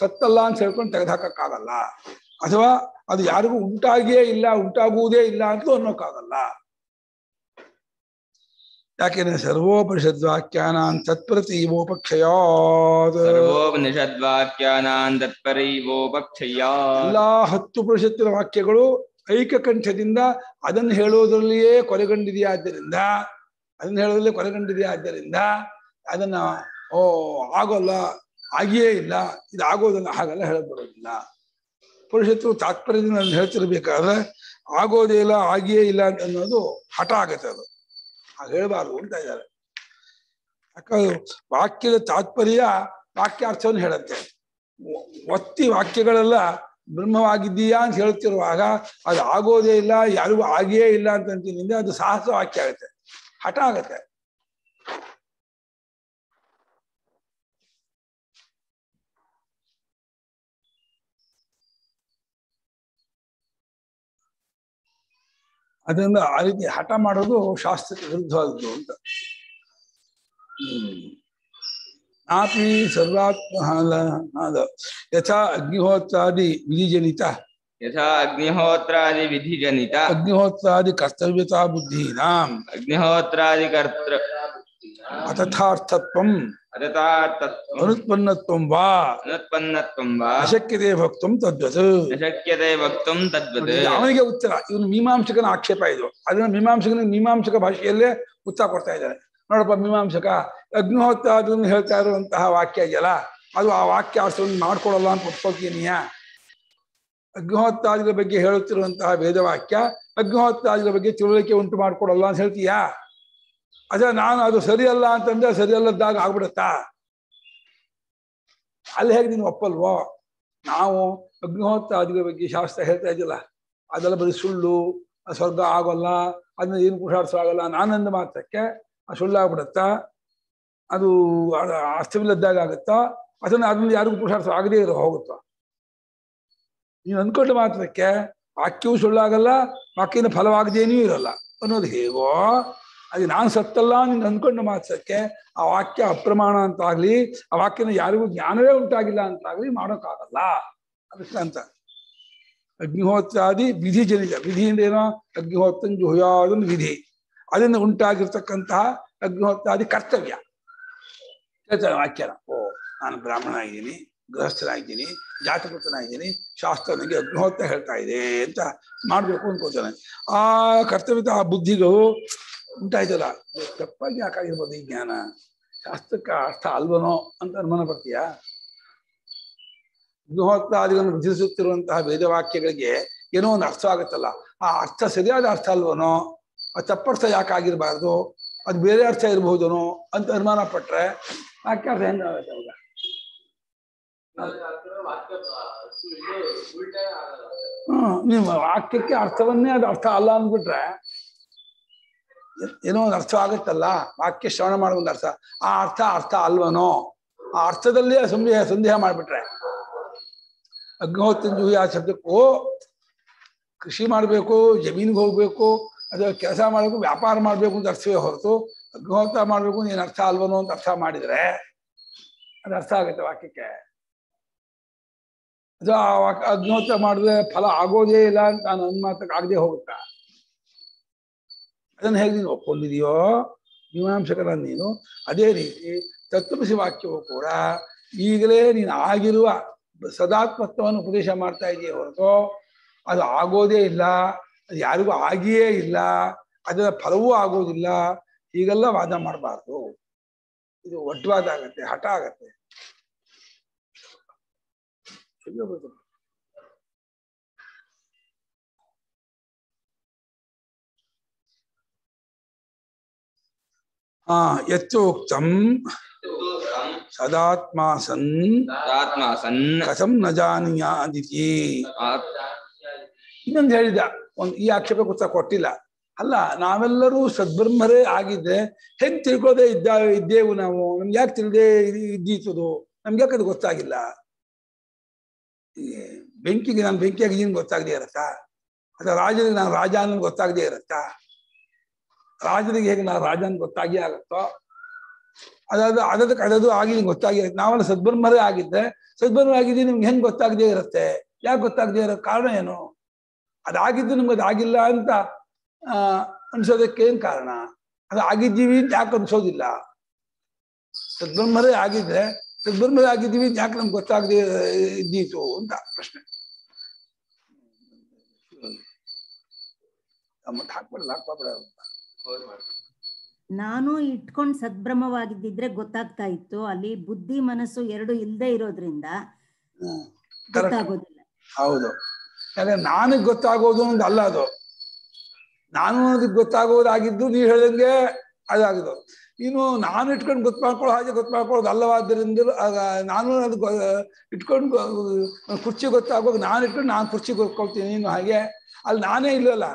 ಸತ್ತಲ್ಲ ಅಂತ ಹೇಳ್ಕೊಂಡು ತೆಗೆದುಹಾಕಕ್ಕಾಗಲ್ಲ. ಅಥವಾ ಅದು ಯಾರಿಗೂ ಉಂಟಾಗಿಯೇ ಇಲ್ಲ, ಉಂಟಾಗುವುದೇ ಇಲ್ಲ ಅಂತಲೂ ಅನ್ನೋಕ್ಕಾಗಲ್ಲ. ಯಾಕೆಂದ್ರೆ ಸರ್ವೋಪನಿಷದ್ವಾಕ್ಯಾನಾನ್ ತತ್ಪ್ರತೀವೋಪಕ್ಷಯಾತ್ ಸರ್ವೋಪನಿಷದ್ವಾಕ್ಯಾನಾನ್ ತತ್ಪರೀವೋಪಕ್ಷಯಾತ್ ಎಲ್ಲಾ ಹತ್ತು ಉಪನಿಷತ್ತಿನ ವಾಕ್ಯಗಳು ಐಕಕಂಠದಿಂದ ಅದನ್ನು ಹೇಳೋದ್ರಲ್ಲಿಯೇ ಕೊನೆಗೊಂಡಿದೆಯಾದ್ದರಿಂದ ಅದನ್ನು ಹೇಳೋದ್ರಲ್ಲಿ ಕೊನೆಗೊಂಡಿದೆಯಾದ್ದರಿಂದ ಅದನ್ನ ಓ ಆಗೋಲ್ಲ, ಆಗಿಯೇ ಇಲ್ಲ, ಇದು ಆಗೋದನ್ನ ಹಾಗೆಲ್ಲ ಹೇಳಬರೋದಿಲ್ಲ. ಪುರುಷತ್ವ ತಾತ್ಪರ್ಯದಿಂದ ಹೇಳ್ತಿರ್ಬೇಕಾದ್ರೆ ಆಗೋದೇ ಇಲ್ಲ, ಆಗಿಯೇ ಇಲ್ಲ ಅಂತ ಅನ್ನೋದು ಹಠ ಆಗುತ್ತೆ. ಅದು ಹೇಳಬಾರದು ಅಂತ ಇದ್ದಾರೆ. ವಾಕ್ಯದ ತಾತ್ಪರ್ಯ ವಾಕ್ಯಾರ್ಥವನ್ನು ಹೇಳುತ್ತೆ. ಒತ್ತಿ ವಾಕ್ಯಗಳೆಲ್ಲ ಬ್ರಹ್ಮವಾಗಿದ್ದೀಯಾ ಅಂತ ಹೇಳ್ತಿರುವಾಗ ಅದು ಆಗೋದೇ ಇಲ್ಲ, ಯಾರಿಗೂ ಆಗಿಯೇ ಇಲ್ಲ ಅಂತಂತೀನಿ, ಅದು ಸಾಹಸ ವಾಕ್ಯ ಆಗುತ್ತೆ, ಹಠ ಆಗುತ್ತೆ. ಅದರಿಂದ ಆ ರೀತಿ ಹಠ ಮಾಡೋದು ಶಾಸ್ತ್ರಕ್ಕೆ ವಿರುದ್ಧವಾದದ್ದು ಅಂತ. ಹ್ಮ್ ಆಪಿ ಸರ್ವಾತ್ಮಹಾದ ಯಥಾ ಅಗ್ನಿಹೋತ್ರಾದಿ ವಿಧಿಜನಿತ ಯಥಾ ಅಗ್ನಿಹೋತ್ರಾದಿ ವಿಧಿಜನಿತ ಅಗ್ನಿಹೋತ್ರಾದಿ ಕರ್ತವ್ಯತಾ ಬುದ್ಧೀನಾಂ ಅಗ್ನಿಹೋತ್ರಾದಿ ಕರ್ತ ಅಥಥಾರ್ಥತ್ವಂ ಅಥಥಾರ್ಥತ್ವಂ ಅನುತ್ಪನ್ನತ್ವಂ ವಾ ಅನುತ್ಪನ್ನತ್ವಂ ವಾ ಅಶಕ್ಯತೆ ವಕ್ತುಂ ತದ್ವತ್ ಅಶಕ್ಯತೆ ವಕ್ತುಂ ತದ್ವತ್. ಅವನಿಗೆ ಉತ್ತರ, ಇವನು ಮೀಮಾಂಸಕನ ಆಕ್ಷೇಪ ಇದು. ಅದನ್ನ ಮೀಮಾಂಸಕನ ಮೀಮಾಂಸಕ ಭಾಷೆಯಲ್ಲೇ ಉತ್ತರ ಕೊಡ್ತಾ ಇದ್ದಾನೆ. ನೋಡಪ್ಪ, ಮೀಮಾಂಸಕ ಅಗ್ನಿಹೋತ್ರಾದನ್ನು ಹೇಳ್ತಾ ಇರುವಂತಹ ವಾಕ್ಯ ಇದೆಯಲ್ಲ, ಅದು ಆ ವಾಕ್ಯಾರ್ಥವನ್ನು ಮಾಡ್ಕೊಡಲ್ಲ ಅಂತ ಒಪ್ಕೋತೀನಿಯ? ಅಗ್ನಿಹೋತ್ರಾದಿಗಳ ಬಗ್ಗೆ ಹೇಳುತ್ತಿರುವಂತಹ ವೇದವಾಕ್ಯ ಅಗ್ನಿಹೋತ್ರಾದಿಗಳ ಬಗ್ಗೆ ತಿಳುವಳಿಕೆ ಉಂಟು ಮಾಡ್ಕೊಡಲ್ಲ ಅಂತ ಹೇಳ್ತೀಯಾ? ಅದೇ ನಾನು ಅದು ಸರಿಯಲ್ಲ ಅಂತಂದ್ರೆ ಸರಿಯಲ್ಲದಾಗ ಆಗ್ಬಿಡುತ್ತಾ? ಅಲ್ಲಿ ಹೇಗೆ ನೀನು ಒಪ್ಪಲ್ವೋ? ನಾವು ಅಗ್ನಿಹೋತ್ರಾದಿಗಳ ಬಗ್ಗೆ ಶಾಸ್ತ್ರ ಹೇಳ್ತಾ ಇದ್ದಿಲ್ಲ, ಅದೆಲ್ಲ ಬರೀ ಸುಳ್ಳು, ಸ್ವರ್ಗ ಆಗೋಲ್ಲ, ಅದನ್ನ ಏನು ಪುರುಷಾರ್ಥ ಆಗಲ್ಲ, ನಾನಂದ ಮಾತ್ರಕ್ಕೆ ಆ ಸುಳ್ಳಾಗ್ಬಿಡುತ್ತಾ, ಅದು ಅರ್ಥವಿಲ್ಲದಾಗ ಆಗುತ್ತಾ, ಅದನ್ನ ಅದನ್ನ ಯಾರಿಗೂ ಪುರುಷಾರ್ಥ ಆಗದೇ ಇರೋ ಹೋಗುತ್ತಾ? ನೀನು ಅಂದ್ಕೊಂಡ ಮಾತ್ರಕ್ಕೆ ವಾಕ್ಯವು ಸುಳ್ಳಾಗಲ್ಲ, ವಾಕ್ಯನ ಫಲವಾಗದೇನೂ ಇರಲ್ಲ ಅನ್ನೋದು ಹೇಗೋ, ಅದು ನಾನು ಸತ್ತಲ್ಲ ನೀನು ಅಂದ್ಕೊಂಡ ಮಾತ್ರಕ್ಕೆ ಆ ವಾಕ್ಯ ಅಪ್ರಮಾಣ ಅಂತಾಗ್ಲಿ, ಆ ವಾಕ್ಯನ ಯಾರಿಗೂ ಜ್ಞಾನವೇ ಉಂಟಾಗಿಲ್ಲ ಅಂತಾಗ್ಲಿ ಮಾಡೋಕ್ಕಾಗಲ್ಲ. ಅದಕ್ಕೆ ಅಂತ ಅಗ್ನಿಹೋತ್ರಾದಿ ವಿಧಿ ಜನಿತ, ವಿಧಿ ಅಂದ್ರೇನೋ ಅಗ್ನಿಹೋತ್ರ ಜುಹುಯಾದೊಂದು ವಿಧಿ, ಅದರಿಂದ ಉಂಟಾಗಿರ್ತಕ್ಕಂತಹ ಅಗ್ನಿಹೋತ್ರಾದಿ ಕರ್ತವ್ಯ ಹೇಳ್ತಾರೆ ವಾಕ್ಯನ. ಓ, ನಾನು ಬ್ರಾಹ್ಮಣ ಆಗಿದ್ದೀನಿ, ಗೃಹಸ್ಥನಾಗಿದ್ದೀನಿ, ಜಾತಕೃತನಾಗಿದ್ದೀನಿ, ಶಾಸ್ತ್ರ ನನಗೆ ಅಗ್ನಿಹೋತ್ರ ಹೇಳ್ತಾ ಇದೆ ಅಂತ ಮಾಡಬೇಕು ಅಂದ್ಕೋತಾನೆ. ಆ ಕರ್ತವ್ಯದ ಆ ಬುದ್ಧಿಗಳು ಉಂಟಾಯ್ತಲ್ಲ, ತಪ್ಪಾಗಿ ಯಾಕಾಗಿರ್ಬೋದು ಈ ಜ್ಞಾನ? ಶಾಸ್ತ್ರಕ್ಕೆ ಅರ್ಥ ಅಲ್ವನೋ ಅಂತ ಅನುಮಾನ ಪಡ್ತೀಯಾ? ಅಗ್ನಿಹೋತ್ರಾದಿಗಳನ್ನು ವಿಧಿಸುತ್ತಿರುವಂತಹ ವೇದವಾಕ್ಯಗಳಿಗೆ ಏನೋ ಒಂದು ಅರ್ಥ ಆಗುತ್ತಲ್ಲ, ಆ ಅರ್ಥ ಸರಿಯಾದ ಅರ್ಥ ಅಲ್ವನೋ, ಅದು ತಪ್ಪರ್ಥ ಯಾಕಾಗಿರ್ಬಾರ್ದು, ಅದು ಬೇರೆ ಅರ್ಥ ಇರ್ಬಹುದನೋ ಅಂತ ಅನುಮಾನ ಪಟ್ರೆ ವಾಕ್ಯ ಅರ್ಥ ಹೆಂಗಾಗತ್ತೆ ಅವಾಗ? ಹ್ಮ್ ನೀವು ವಾಕ್ಯಕ್ಕೆ ಅರ್ಥವನ್ನೇ ಅದು ಅರ್ಥ ಅಲ್ಲ ಅಂದ್ಬಿಟ್ರೆ ಏನೋ ಒಂದು ಅರ್ಥ ಆಗುತ್ತಲ್ಲ, ವಾಕ್ಯ ಶ್ರವಣ ಮಾಡೋ ಒಂದು ಅರ್ಥ, ಆ ಅರ್ಥ ಅರ್ಥ ಅಲ್ವನೋ, ಆ ಅರ್ಥದಲ್ಲೇ ಸಂದೇಹ ಸಂದೇಹ ಮಾಡಿಬಿಟ್ರೆ ಅಗ್ನಿಹೋತ್ರ ಜುಹುಯಾ ಶಬ್ದಕ್ಕೂ ಕೃಷಿ ಮಾಡಬೇಕು, ಜಮೀನಿಗೆ ಹೋಗ್ಬೇಕು, ಅದು ಕೆಲಸ ಮಾಡಬೇಕು, ವ್ಯಾಪಾರ ಮಾಡಬೇಕು ಅಂತ ಅರ್ಥವೇ ಹೊರತು ಅಗ್ನಿಹೋತ್ರ ಮಾಡಬೇಕು ಏನು ಅರ್ಥ ಅಲ್ವನೋ ಅಂತ ಅರ್ಥ ಮಾಡಿದರೆ ಅದು ಅರ್ಥ ಆಗುತ್ತೆ ವಾಕ್ಯಕ್ಕೆ. ಅದು ಆ ವಾಕ್ ಅಗ್ನಿಹೋತ್ರ ಮಾಡಿದ್ರೆ ಫಲ ಆಗೋದೇ ಇಲ್ಲ ಅಂತ ನಾನು ನನ್ನ ಮಾತಕ್ಕೆ ಆಗದೆ ಹೋಗುತ್ತಾ? ಅದನ್ನು ಹೇಗೆ ನೀನು ಒಪ್ಕೊಂಡಿದೆಯೋ ಮೀಮಾಂಸಕರ ನೀನು? ಅದೇ ರೀತಿ ತತ್ವಸಿ ವಾಕ್ಯವೂ ಕೂಡ ಈಗಲೇ ನೀನು ಆಗಿರುವ ಸದಾತ್ಮತ್ವವನ್ನು ಉಪದೇಶ ಮಾಡ್ತಾ ಇದೆಯೇ ಹೊರತು ಅದು ಆಗೋದೇ ಇಲ್ಲ, ಅದು ಯಾರಿಗೂ ಆಗಿಯೇ ಇಲ್ಲ, ಅದರ ಫಲವೂ ಆಗೋದಿಲ್ಲ, ಹೀಗೆಲ್ಲ ವಾದ ಮಾಡಬಾರ್ದು. ಇದು ಒಡ್ವಾದ ಆಗತ್ತೆ, ಹಠ ಆಗತ್ತೆ. ಹಾ ಯಥೋಕ್ತಂ ಸದಾತ್ಮಾಸನ್ ಸದಾತ್ಮಾಸನ್ ಕಥಂ ನ ಜಾನೀಯಾದಿತಿ. ಇನ್ನೊಂದು ಹೇಳಿದ, ಒಂದು ಈ ಆಕ್ಷೇಪ ಉತ್ತರ ಕೊಟ್ಟಿಲ್ಲ. ಅಲ್ಲ, ನಾವೆಲ್ಲರೂ ಸದ್ಬ್ರಹ್ಮರೇ ಆಗಿದ್ರೆ ಹೆಂಗೆ ತಿಳ್ಕೋದೇ ಇದ್ದ ಇದ್ದೇವು ನಾವು? ನಮ್ಗೆ ಯಾಕೆ ತಿಳಿದೇ ಇದ್ದೀತದು? ನಮ್ಗೆ ಯಾಕೆ ಅದು ಗೊತ್ತಾಗಿಲ್ಲ? ಬೆಂಕಿಗೆ ನಾನು ಬೆಂಕಿಯಾಗಿದ್ದೀನಿ ಗೊತ್ತಾಗದೇ ಇರತ್ತಾ? ಅಥವಾ ರಾಜನಿಗೆ ನಾನು ರಾಜ ಅನ್ನೋದು ಗೊತ್ತಾಗದೇ ಇರತ್ತಾ? ರಾಜನಿಗೆ ಹೇಗೆ ನಾವು ರಾಜ ಅಂತ ಗೊತ್ತಾಗಿ ಆಗುತ್ತೋ, ಅದಾದ ಅದಕ್ಕೆ ಅದದು ಆಗಿ ಗೊತ್ತಾಗಿ ಆಗುತ್ತೆ. ನಾವೆಲ್ಲ ಸದ್ಬ್ರಹ್ಮರೇ ಆಗಿದ್ದೆ ಸದ್ಬ್ರಹ್ಮ ಆಗಿದ್ದೀವಿ, ನಿಮ್ಗೆ ಹೆಂಗೆ ಗೊತ್ತಾಗದೇ ಇರುತ್ತೆ? ಯಾಕೆ ಗೊತ್ತಾಗದೇ ಇರೋ ಕಾರಣ ಏನು? ಅದಾಗಿದ್ದು ನಿಮ್ಗೆ ಅದಾಗಿಲ್ಲ ಅಂತ ಆ ಅನ್ಸೋದಕ್ಕೆ ಏನು ಕಾರಣ? ಅದು ಆಗಿದ್ದೀವಿ ಅಂತ ಯಾಕೆ ಅನ್ಸೋದಿಲ್ಲ? ಸದ್ಬ್ರಹ್ಮರೇ ಆಗಿದ್ರೆ ಸದ್ಬ್ರಹ್ಮರೇ ಆಗಿದ್ದೀವಿ ಅಂತ ಯಾಕೆ ನಮ್ಗೆ ಗೊತ್ತಾಗದೇ ಇದ್ದೀತು ಅಂತ ಪ್ರಶ್ನೆ. ಮತ್ತೆ ಹಾಕ್ಬಿಡಲ್ಲ, ಹಾಕ್ಬಾರ್ಬಿಡ. ನಾನು ಇಟ್ಕೊಂಡು ಸದ್ಭ್ರಮವಾಗಿದ್ದಿದ್ರೆ ಗೊತ್ತಾಗ್ತಾ ಇತ್ತು. ಅಲ್ಲಿ ಬುದ್ಧಿ ಮನಸ್ಸು ಎರಡು ಇಲ್ಲದೆ ಇರೋದ್ರಿಂದ ಗೊತ್ತಾಗೋದಿಲ್ಲ. ಹೌದು, ಯಾಕಂದ್ರೆ ನನಗೆ ಗೊತ್ತಾಗೋದು ಒಂದು ಅಲ್ಲ, ಅದು ನಾನು ಅನ್ನೋದಕ್ಕೆ ಗೊತ್ತಾಗೋದಾಗಿದ್ದು ನೀವು ಹೇಳಿದಂಗೆ ಅದಾಗಿದೆ. ಇನ್ನು ನಾನು ಇಟ್ಕೊಂಡು ಗೊತ್ತು ಮಾಡ್ಕೊಳ್ಳೋ ಹಾಗೆ ಗೊತ್ತು ಮಾಡ್ಕೊಳ್ಳೋದು ಅಲ್ಲವಾದ್ದರಿಂದ ನಾನು ಅದು ಇಟ್ಕೊಂಡು ಕುರ್ಚಿ ಗೊತ್ತಾಗುವಾಗ ನಾನು ಇಟ್ಕೊಂಡು ನಾನು ಕುರ್ಚಿ ಗೊತ್ಕೊಳ್ತೀನಿ. ಇನ್ನು ಹಾಗೆ ಅಲ್ಲಿ ನಾನೇ ಇಲ್ಲಲ್ಲ,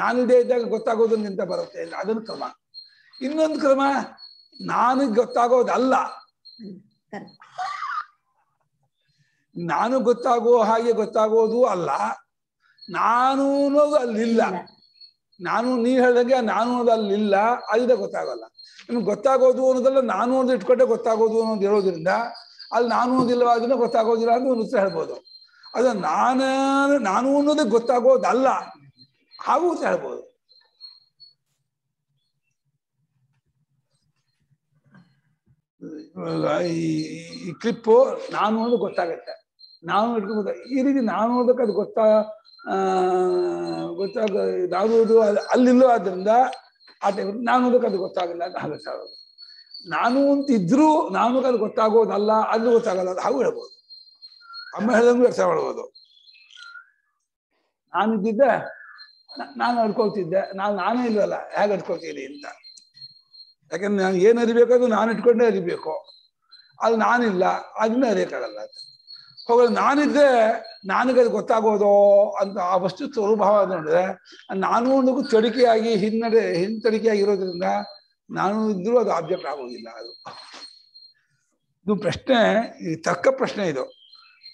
ನಾನಿದೇ ಇದ್ದಾಗ ಗೊತ್ತಾಗೋದನ್ನಿಂತ ಬರುತ್ತೆ. ಅದೊಂದು ಕ್ರಮ. ಇನ್ನೊಂದು ಕ್ರಮ, ನನಗೆ ಗೊತ್ತಾಗೋದಲ್ಲ, ನಾನು ಗೊತ್ತಾಗೋ ಹಾಗೆ ಗೊತ್ತಾಗೋದು ಅಲ್ಲ, ನಾನು ಅನ್ನೋದು ಅಲ್ಲಿಲ್ಲ. ನಾನು ನೀವು ಹೇಳಿದಂಗೆ ನಾನು ಅನ್ನೋದು ಅಲ್ಲಿಲ್ಲ, ಅಲ್ಲಿದೆ ಗೊತ್ತಾಗಲ್ಲ. ನಿಮ್ಗೆ ಗೊತ್ತಾಗೋದು ಅನ್ನೋದಲ್ಲ, ನಾನು ಅನ್ನೋದು ಇಟ್ಕೊಂಡೆ ಗೊತ್ತಾಗೋದು ಅನ್ನೋದು ಇರೋದ್ರಿಂದ ಅಲ್ಲಿ ನಾನು ಅನ್ನೋದಿಲ್ಲವಾದ್ರೆ ಗೊತ್ತಾಗೋದಿಲ್ಲ ಅಂತ ಒಂದು ಉತ್ತರ ಹೇಳ್ಬೋದು. ಅದು ನಾನ ನಾನು ಅನ್ನೋದೇ ಗೊತ್ತಾಗೋದಲ್ಲ, ಹಾಗೂ ಉತ್ತರ ಹೇಳ್ಬೋದು. ಈ ಕ್ಲಿಪ್ಪು ನಾನು ಅನ್ನೋದು ಗೊತ್ತಾಗತ್ತೆ, ನಾನು ಇಟ್ಕೊಂಡ ಈ ರೀತಿ ನಾನು ಅನ್ನೋದಕ್ಕೆ ಅದು ಗೊತ್ತಾ ಗೊತ್ತಾಗ ಇದಾಗುವುದು ಅಲ್ಲಿಲ್ಲೋ. ಆದ್ದರಿಂದ ಆ ಟೈಮ್ ನಾನು ಅನ್ನೋದಕ್ಕೆ ಅದು ಗೊತ್ತಾಗಲ್ಲ ಅಂತ ಹಾಗಾಗೋದು. ನಾನು ಅಂತ ಇದ್ರೂ ನಾನು ಅದು ಗೊತ್ತಾಗೋದಲ್ಲ, ಅದು ಗೊತ್ತಾಗಲ್ಲ ಅದು ಹಾಗೂ ಹೇಳ್ಬೋದು. ಅಮ್ಮ ಹೇಳಿದಂಗೂ ವ್ಯರ್ಥ ಮಾಡ್ಬೋದು. ನಾನಿದ್ದಿದ್ದೆ ನಾನು ಅಡ್ಕೊಳ್ತಿದ್ದೆ, ನಾನು ನಾನೇ ಇಲ್ವಲ್ಲ ಹೇಗೆ ಅಡ್ಕೊಳ್ತೀನಿ ಅಂತ. ಯಾಕಂದ್ರೆ ನಾನು ಏನು ಅರಿಬೇಕು ಅದು ನಾನು ಇಟ್ಕೊಂಡೇ ಅರಿಬೇಕು, ಅದು ನಾನಿಲ್ಲ ಅದನ್ನ ಅರಿಯಕ್ಕಾಗಲ್ಲ. ಹೋಗ ನಾನಿದ್ದೆ ನನಗೆ ಅದು ಗೊತ್ತಾಗೋದು ಅಂತ ಆ ವಸ್ತು ಸ್ವರೂಭಾವ ನೋಡಿದ್ರೆ ನಾನು ಅನ್ನೋದಕ್ಕೂ ತಡಿಕೆಯಾಗಿ ಹಿನ್ನಡೆ ಹಿಂತಡಿಕೆಯಾಗಿರೋದ್ರಿಂದ ನಾನು ಇದ್ರೂ ಅದು ಆಬ್ಜೆಕ್ಟ್ ಆಗೋದಿಲ್ಲ. ಅದು ಇದು ಪ್ರಶ್ನೆ, ಈ ತರ್ಕ ಪ್ರಶ್ನೆ ಇದು.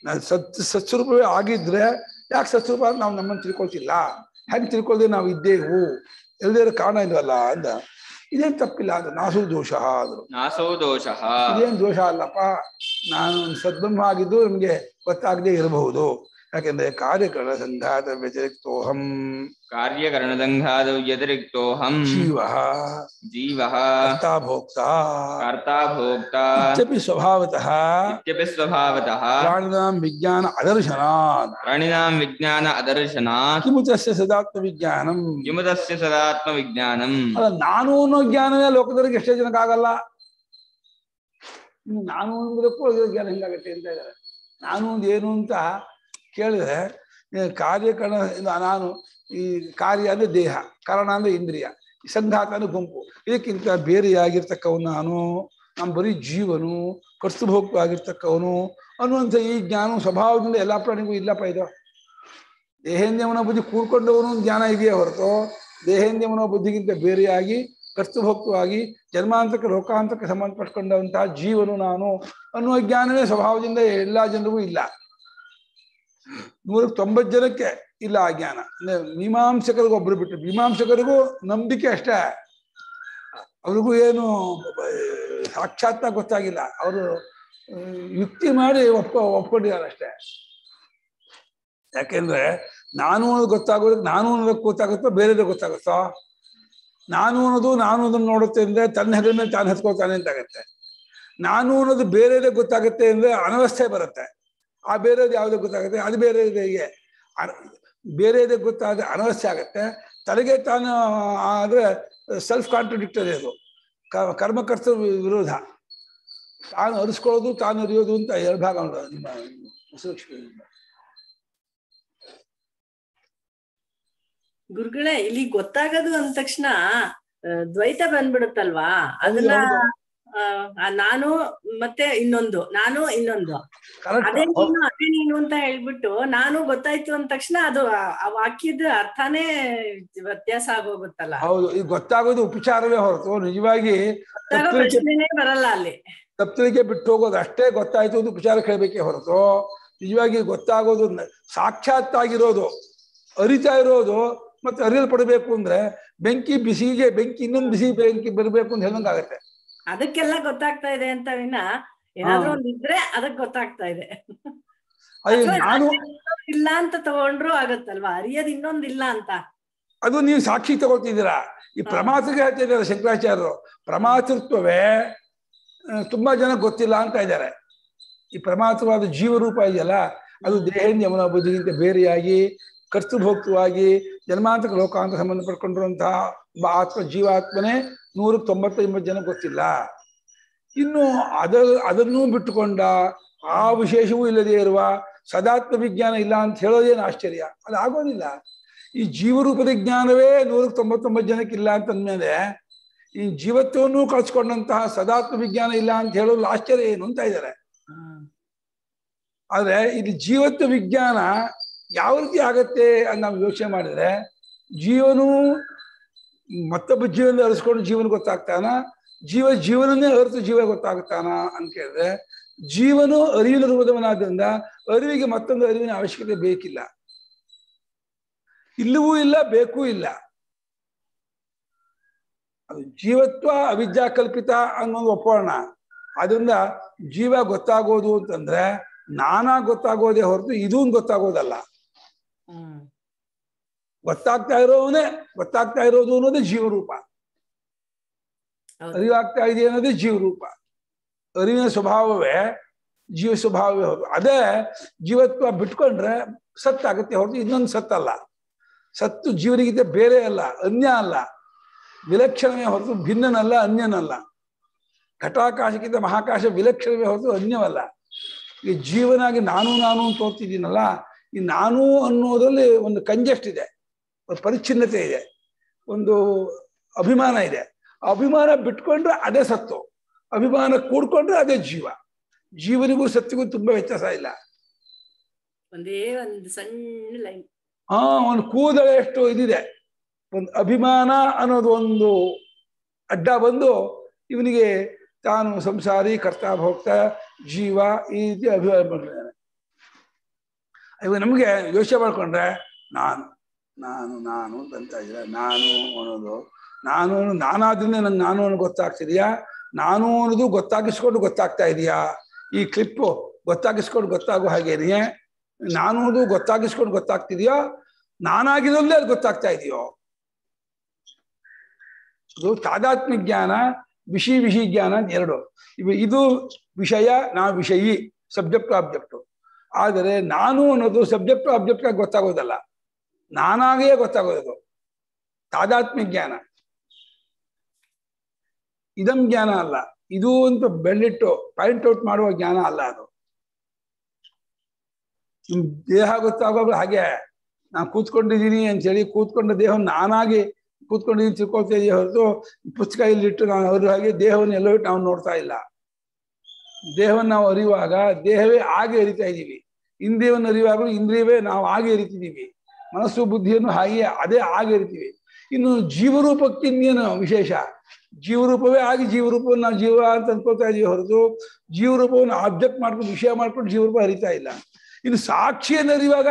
ನಾನು ಸತ್ ಸತ್ಸ್ವರೂಪವೇ ಆಗಿದ್ರೆ ಯಾಕೆ ಸತ್ಸ್ವರೂಪ ಅಂದ್ರೆ ನಾವು ನಮ್ಮನ್ನು ತಿಳ್ಕೊಳ್ತಿಲ್ಲ, ಹೆಂಗೆ ತಿಳ್ಕೊಳ್ದೆ ನಾವು ಇದ್ದೇವು, ಎಲ್ಲದಿರೋ ಕಾರಣ ಇಲ್ವಲ್ಲ ಅಂತ. ಇದೇನು ತಪ್ಪಿಲ್ಲ ಅದು, ನಾಸೋ ದೋಷ ಅದು, ನಾಸೋ ದೋಷ ಇದೇನು ದೋಷ ಅಲ್ಲಪ್ಪ. ನಾನು ಸದ್ಬ್ರಹ್ಮ ಆಗಿದ್ದು ನಮ್ಗೆ ಗೊತ್ತಾಗದೆ ಇರಬಹುದು. ಯಾಕೆಂದ್ರೆ ಕಾರ್ಯಕರಣ ಸಂಘಾತ ವ್ಯತಿರಿಕ್ತೋಹಂ, ಕಾರ್ಯಕರಣ ಸಂಘಾತ ವ್ಯತಿರಿಕ್ತೋಹಂ ಜೀವ ಜೀವ ಕರ್ತಾ ಭೋಕ್ತಾ ಕರ್ತಾ ಭೋಕ್ತಾ ಇತ್ಯಪಿ ಸ್ವಭಾವತಃ ಇತ್ಯಪಿ ಸ್ವಭಾವತಃ ಪ್ರಾಣಿನಾಂ ವಿಜ್ಞಾನ ಅದರ್ಶನಾತ್ ಪ್ರಾಣಿನಾಂ ವಿಜ್ಞಾನ ಅದರ್ಶನಾತ್ ಕಿಮುತಸ್ಯ ಸದಾತ್ಮ ವಿಜ್ಞಾನಂ ಕಿಮುತಸ್ಯ ಸದಾತ್ಮ ವಿಜ್ಞಾನಂ. ಅಲ್ಲ, ನಾನು ಅನ್ನೋ ಜ್ಞಾನವೇ ಲೋಕದವರಿಗೆ ಎಷ್ಟೇ ಜನಕ್ಕೆ ಆಗಲ್ಲ. ಇನ್ನು ನಾನು ಅನ್ನೋದಕ್ಕೂ ಜ್ಞಾನ ಹೆಂಗಾಗತ್ತೆ ಅಂತ ಇದ್ದಾರೆ. ನಾನು ಒಂದು ಏನು ಅಂತ ಕೇಳಿದ್ರೆ ಕಾರ್ಯಕರಣ, ನಾನು ಈ ಕಾರ್ಯ ಅಂದರೆ ದೇಹ, ಕಾರಣ ಅಂದರೆ ಇಂದ್ರಿಯ, ಸಂಘಾತ ಅಂದರೆ ಗುಂಪು. ಇದಕ್ಕಿಂತ ಬೇರೆಯಾಗಿರ್ತಕ್ಕವನು ನಾನು, ನಾನು ಬರೀ ಜೀವನು, ಕರ್ತೃಭೋಕ್ತ ಆಗಿರ್ತಕ್ಕವನು ಅನ್ನುವಂಥ ಈ ಜ್ಞಾನ ಸ್ವಭಾವದಿಂದ ಎಲ್ಲ ಪ್ರಾಣಿಗೂ ಇಲ್ಲಪ್ಪ. ಇದು ದೇಹೇಂದ್ರಿಯಮನೋ ಬುದ್ಧಿ ಕೂಡ್ಕೊಂಡವನು ಜ್ಞಾನ ಇದೆಯೇ ಹೊರತು ದೇಹೇಂದ್ರಿಯಮನೋ ಬುದ್ಧಿಗಿಂತ ಬೇರೆಯಾಗಿ ಕರ್ತೃಭೋಕ್ತವಾಗಿ ಜನ್ಮಾಂತಕ್ಕೆ ಲೋಕಾಂತಕ್ಕೆ ಸಂಬಂಧಪಟ್ಕೊಂಡಂತಹ ಜೀವನು ನಾನು ಅನ್ನುವ ಜ್ಞಾನವೇ ಸ್ವಭಾವದಿಂದ ಎಲ್ಲ ಜನರಿಗೂ ಇಲ್ಲ. ನೂರಕ್ಕೆ ತೊಂಬತ್ತು ಜನಕ್ಕೆ ಇಲ್ಲ ಆ ಜ್ಞಾನ. ಅಂದ್ರೆ ಮೀಮಾಂಸಕರಿಗೂ ಒಬ್ರು ಬಿಟ್ಟು, ಮೀಮಾಂಸಕರಿಗೂ ನಂಬಿಕೆ ಅಷ್ಟೇ, ಅವ್ರಿಗೂ ಏನು ಸಾಕ್ಷಾತ್ ಗೊತ್ತಾಗಿಲ್ಲ, ಅವರು ಯುಕ್ತಿ ಮಾಡಿ ಒಪ್ಪ ಒಪ್ಕೊಂಡಿದ್ದಾರೆ ಅಷ್ಟೇ. ಯಾಕೆಂದ್ರೆ ನಾನು ಅನ್ನೋದು ಗೊತ್ತಾಗೋದಕ್ಕೆ ನಾನು ಅನ್ನೋದಕ್ಕೆ ಗೊತ್ತಾಗುತ್ತೋ ಬೇರೆಯವ್ರಿಗೆ ಗೊತ್ತಾಗುತ್ತೋ? ನಾನು ಅನ್ನೋದು ನಾನು ಅದನ್ನು ನೋಡುತ್ತೆ ಅಂದರೆ ತನ್ನ ಹೆಗಲ ಮೇಲೆ ತಾನು ಹತ್ಕೊಳ್ತಾನೆ ಅಂತಾಗತ್ತೆ. ನಾನು ಅನ್ನೋದು ಬೇರೆಯವ್ರಿಗೆ ಗೊತ್ತಾಗುತ್ತೆ ಅಂದರೆ ಅನವಸ್ಥೆ ಬರುತ್ತೆ. ಆ ಬೇರೆಯದು ಯಾವುದೇ ಗೊತ್ತಾಗುತ್ತೆ, ಅದು ಬೇರೆ ಇದೆಗೆ ಅನ ಬೇರೆಯದೇ ಗೊತ್ತಾದರೆ ಅನವಸ್ಥೆ ಆಗುತ್ತೆ. ತನಗೆ ತಾನು ಆದರೆ ಸೆಲ್ಫ್ ಕಾಂಟ್ರಡಿಕ್ಟರಿ, ಅದು ಕರ್ಮಕರ್ತ ವಿರೋಧ. ತಾನು ಅರಿಸ್ಕೊಳ್ಳೋದು ತಾನು ಅರಿಯೋದು ಅಂತ ಎರಡು ಭಾಗ ಉಂಟು ನಿಮ್ಮ ಸುರಕ್ಷಿತ. ಗುರುಗಳೇ, ಇಲ್ಲಿ ಗೊತ್ತಾಗೋದು ಅಂದ ತಕ್ಷಣ ದ್ವೈತ ಬಂದ್ಬಿಡುತ್ತಲ್ವಾ, ಅದನ್ನ ನಾನು ಮತ್ತೆ ಇನ್ನೊಂದು ನಾನು ಇನ್ನೊಂದು ಅದೇ ನೀನು ಅದೇ ನೀನು ಅಂತ ಹೇಳ್ಬಿಟ್ಟು ನಾನು ಗೊತ್ತಾಯ್ತು ಅಂದ ತಕ್ಷಣ ಅದು ಆ ವಾಕ್ಯದ ಅರ್ಥನೇ ವ್ಯತ್ಯಾಸ ಆಗೋಗುತ್ತಲ್ಲ. ಹೌದು, ಈಗ ಗೊತ್ತಾಗೋದು ಉಪಚಾರವೇ ಹೊರತು ನಿಜವಾಗಿ ಬರಲ್ಲ. ಅಲ್ಲಿ ತಪ್ಪಿಗೆ ಬಿಟ್ಟು ಹೋಗೋದು ಅಷ್ಟೇ ಗೊತ್ತಾಯ್ತು ಅಂತ ಉಪಚಾರ ಕೇಳಬೇಕೇ ಹೊರತು ನಿಜವಾಗಿ ಗೊತ್ತಾಗೋದು ಸಾಕ್ಷಾತ್ ಆಗಿರೋದು ಅರಿತಾ ಇರೋದು. ಮತ್ತೆ ಅರಿಯಲ್ಪಡಬೇಕು ಅಂದ್ರೆ ಬೆಂಕಿ ಬಿಸಿಗೆ ಬೆಂಕಿ ಇನ್ನೊಂದು ಬಿಸಿ ಬೆಂಕಿ ಬರಬೇಕು ಅಂತ ಹೇಳಂಗಾಗತ್ತೆ. ಅದಕ್ಕೆಲ್ಲ ಗೊತ್ತಾಗ್ತಾ ಇದೆ ಅಂತ ವಿನ ಏನಾದ್ರೂ ಒಂದು ಇದ್ರೆ ಅದಕ್ಕೆ ಗೊತ್ತಾಗ್ತಾ ಇದೆ ಇಲ್ಲ ಅಂತ ತಗೊಂಡ್ರು ಆಗತ್ತಲ್ವಾ, ಅರಿಯೋದು ಇನ್ನೊಂದಿಲ್ಲ ಅಂತ. ಅದು ನೀವು ಸಾಕ್ಷಿ ತಗೊಳ್ತಿದ್ದೀರಾ. ಈ ಪ್ರಮಾತಕ್ಕೆ ಹೇಳ್ತಿದ್ದಾರೆ ಶಂಕರಾಚಾರ್ಯರು, ಪ್ರಮಾತೃತ್ವವೇ ತುಂಬಾ ಜನ ಗೊತ್ತಿಲ್ಲ ಅಂತ ಇದ್ದಾರೆ. ಈ ಪ್ರಮಾತವಾದ ಜೀವರೂಪ ಇದೆಯಲ್ಲ, ಅದು ದೇಹೇಂದ್ರಿಯ ಮನೋಬುದ್ಧಿಗಿಂತ ಬೇರೆಯಾಗಿ ಕರ್ತೃಭೋಕ್ತವಾಗಿ ಜನ್ಮಾಂತಕ ಲೋಕಾಂತ ಸಂಬಂಧ ಪಡ್ಕೊಂಡಿರುವಂತಹ ಒಬ್ಬ ಆತ್ಮ ಜೀವಾತ್ಮನೇ ನೂರಕ್ಕೆ ತೊಂಬತ್ತೈಂಬತ್ತು ಜನ ಗೊತ್ತಿಲ್ಲ. ಇನ್ನು ಅದ ಅದನ್ನೂ ಬಿಟ್ಟುಕೊಂಡ ಆ ವಿಶೇಷವೂ ಇಲ್ಲದೇ ಇರುವ ಸದಾತ್ಮ ವಿಜ್ಞಾನ ಇಲ್ಲ ಅಂತ ಹೇಳೋದೇನು ಆಶ್ಚರ್ಯ, ಅದು ಆಗೋದಿಲ್ಲ. ಈ ಜೀವರೂಪದ ಜ್ಞಾನವೇ ನೂರಕ್ಕೆ ತೊಂಬತ್ತೊಂಬತ್ತು ಜನಕ್ಕಿಲ್ಲ ಅಂತಂದಮೇಲೆ ಜೀವತ್ವವನ್ನು ಕಳ್ಸಿಕೊಂಡಂತಹ ಸದಾತ್ಮ ವಿಜ್ಞಾನ ಇಲ್ಲ ಅಂತ ಹೇಳೋದು ಆಶ್ಚರ್ಯ ಏನು ಅಂತ ಇದ್ದಾರೆ. ಆದ್ರೆ ಇದು ಜೀವತ್ವ ವಿಜ್ಞಾನ ಯಾವ ರೀತಿ ಆಗತ್ತೆ ಅಂತ ನಾವು ಯೋಚನೆ ಮಾಡಿದ್ರೆ ಜೀವನು ಮತ್ತೊಬ್ಬ ಜೀವನ ಅರಿಸ್ಕೊಂಡು ಜೀವನ ಗೊತ್ತಾಗ್ತಾನ, ಜೀವ ಜೀವನನ್ನೇ ಅರಿತು ಜೀವ ಗೊತ್ತಾಗ್ತಾನ ಅಂತ ಕೇಳಿದ್ರೆ ಜೀವನು ಅರಿವಿನ ರೂಪದವನಾದ್ರಿಂದ ಅರಿವಿಗೆ ಮತ್ತೊಂದು ಅರಿವಿನ ಅವಶ್ಯಕತೆ ಬೇಕಿಲ್ಲ, ಇಲ್ಲವೂ ಇಲ್ಲ, ಬೇಕೂ ಇಲ್ಲ. ಅದು ಜೀವತ್ವ ಅವಿದ್ಯಾ ಕಲ್ಪಿತ ಅನ್ನೋದು ಒಪ್ಪೋಣ. ಅದರಿಂದ ಜೀವ ಗೊತ್ತಾಗೋದು ಅಂತಂದ್ರೆ ನಾನಾ ಗೊತ್ತಾಗೋದೇ ಹೊರತು ಇದೂ ಗೊತ್ತಾಗೋದಲ್ಲ. ಗೊತ್ತಾಗ್ತಾ ಇರೋವನೇ ಗೊತ್ತಾಗ್ತಾ ಇರೋದು ಅನ್ನೋದೇ ಜೀವರೂಪ, ಅರಿವಾಗ್ತಾ ಇದೆ ಅನ್ನೋದೇ ಜೀವರೂಪ, ಅರಿವಿನ ಸ್ವಭಾವವೇ ಜೀವ ಸ್ವಭಾವವೇ ಹೊರತು. ಅದೇ ಜೀವತ್ವ ಬಿಟ್ಕೊಂಡ್ರೆ ಸತ್ತಾಗತ್ತೆ ಹೊರತು ಇನ್ನೊಂದು ಸತ್ತಲ್ಲ. ಸತ್ತು ಜೀವನಿಗಿಂತ ಬೇರೆ ಅಲ್ಲ, ಅನ್ಯ ಅಲ್ಲ, ವಿಲಕ್ಷಣವೇ ಹೊರತು ಭಿನ್ನನಲ್ಲ, ಅನ್ಯನಲ್ಲ. ಘಟಾಕಾಶಕ್ಕಿಂತ ಮಹಾಕಾಶ ವಿಲಕ್ಷಣವೇ ಹೊರತು ಅನ್ಯವಲ್ಲ. ಈ ಜೀವನಾಗಿ ನಾನು ನಾನು ಅಂತ ಓದ್ತಿದ್ದೀನಲ್ಲ, ಈ ನಾನು ಅನ್ನೋದ್ರಲ್ಲಿ ಒಂದು ಕಂಜೆಸ್ಟ್ ಇದೆ, ಒಂದು ಪರಿಚ್ಛಿನ್ನತೆ ಇದೆ, ಒಂದು ಅಭಿಮಾನ ಇದೆ. ಅಭಿಮಾನ ಬಿಟ್ಕೊಂಡ್ರೆ ಅದೇ ಸತ್ತು, ಅಭಿಮಾನ ಕೂಡ್ಕೊಂಡ್ರೆ ಅದೇ ಜೀವ. ಜೀವನಿಗೂ ಸತ್ತಿಗೂ ತುಂಬಾ ವ್ಯತ್ಯಾಸ ಇಲ್ಲ. ಒಂದೇ ಒಂದು ಸಣ್ಣ ಲೈನ್, ಹಾ ಒಂದು ಕೂದಲು ಎಷ್ಟು ಇದಿದೆ. ಒಂದು ಅಭಿಮಾನ ಅನ್ನೋದು ಒಂದು ಅಡ್ಡ ಬಂದು ಇವನಿಗೆ ತಾನು ಸಂಸಾರಿ ಕರ್ತಾ ಹೋಗ್ತಾ ಜೀವ ಈ ರೀತಿ ಅಭಿಮಾನ ಮಾಡ್ತಾನೆ. ಇವಾಗ ನಮಗೆ ಯೋಚನೆ ಮಾಡ್ಕೊಂಡ್ರೆ ನಾನು ನಾನು ನಾನು ಅಂತ ಇದ್ರೆ ನಾನು ಅನ್ನೋದು ನಾನು ನಾನಾದ್ರಿಂದ ನನ್ಗೆ ನಾನು ಅನ್ನೋ ಗೊತ್ತಾಗ್ತಿದೆಯಾ, ನಾನು ಅನ್ನೋದು ಗೊತ್ತಾಗಿಸ್ಕೊಂಡು ಗೊತ್ತಾಗ್ತಾ ಇದೆಯಾ, ಈ ಕ್ಲಿಪ್ಪು ಗೊತ್ತಾಗಿಸ್ಕೊಂಡು ಗೊತ್ತಾಗೋ ಹಾಗೇನೆ ನಾನು ಅನ್ನೋದು ಗೊತ್ತಾಗಿಸ್ಕೊಂಡು ಗೊತ್ತಾಗ್ತಿದೆಯೋ, ನಾನಾಗಿರೋದೇ ಅದು ಗೊತ್ತಾಗ್ತಾ ಇದೆಯೋ. ಅದು ತಾದಾತ್ಮ್ಯ ಜ್ಞಾನ, ವಿಷಿ ವಿಷಿ ಜ್ಞಾನ ಎರಡು. ಇದು ವಿಷಯ, ನಾ ವಿಷಯಿ, ಸಬ್ಜೆಕ್ಟ್ ಆಬ್ಜೆಕ್ಟು. ಆದರೆ ನಾನು ಅನ್ನೋದು ಸಬ್ಜೆಕ್ಟ್ ಆಬ್ಜೆಕ್ಟ್ಗಾಗಿ ಗೊತ್ತಾಗೋದಲ್ಲ, ನಾನಾಗಿಯೇ ಗೊತ್ತಾಗೋದು, ತಾದಾತ್ಮ್ಯ ಜ್ಞಾನ. ಇದಂ ಜ್ಞಾನ ಅಲ್ಲ, ಇದು ಅಂತ ಬೆಳ್ಳಿಟ್ಟು ಪಾಯಿಂಟ್ಔಟ್ ಮಾಡುವ ಜ್ಞಾನ ಅಲ್ಲ. ಅದು ದೇಹ ಗೊತ್ತಾಗೋದು ಹಾಗೆ, ನಾನು ಕೂತ್ಕೊಂಡಿದ್ದೀನಿ ಅಂತೇಳಿ ಕೂತ್ಕೊಂಡ ದೇಹ ನಾನಾಗಿ ಕೂತ್ಕೊಂಡಿದ್ದೀನಿ ತಿಳ್ಕೊಳ್ತಾ ಇದೆಯಾ ಹೊರತು ಪುಸ್ತಕ ಇಲ್ಲಿಟ್ಟು ನಾನು ಅವ್ರ ಹಾಗೆ ದೇಹವನ್ನು ಎಲ್ಲೋ ಇಟ್ಟು ನಾವು ನೋಡ್ತಾ ಇಲ್ಲ. ದೇಹವನ್ನು ನಾವು ಅರಿಯುವಾಗ ದೇಹವೇ ಹಾಗೆ ಅರಿತಾ ಇದ್ದೀವಿ, ಇಂದ್ರಿಯವನ್ನು ಅರಿಯುವಾಗಲೂ ಇಂದ್ರಿಯವೇ ನಾವು ಹಾಗೆ ಅರಿತಿದ್ದೀವಿ, ಮನಸ್ಸು ಬುದ್ಧಿಯನ್ನು ಹಾಗೆಯೇ ಅದೇ ಹಾಗೆ ಅರಿತೀವಿ. ಇನ್ನು ಜೀವರೂಪಕ್ಕೆ ಇನ್ನೇನು ವಿಶೇಷ, ಜೀವರೂಪವೇ ಆಗಿ ಜೀವರೂಪವನ್ನು ನಾವು ಜೀವ ಅಂತ ಅನ್ಕೋತಾ ಇದೀವಿ ಹೊರತು ಜೀವರೂಪವನ್ನು ಆಬ್ಜೆಕ್ಟ್ ಮಾಡ್ಕೊಂಡು ವಿಷಯ ಮಾಡ್ಕೊಂಡು ಜೀವರೂಪ ಅರಿತಾ ಇಲ್ಲ. ಇನ್ನು ಸಾಕ್ಷಿಯನ್ನು ಅರಿಯುವಾಗ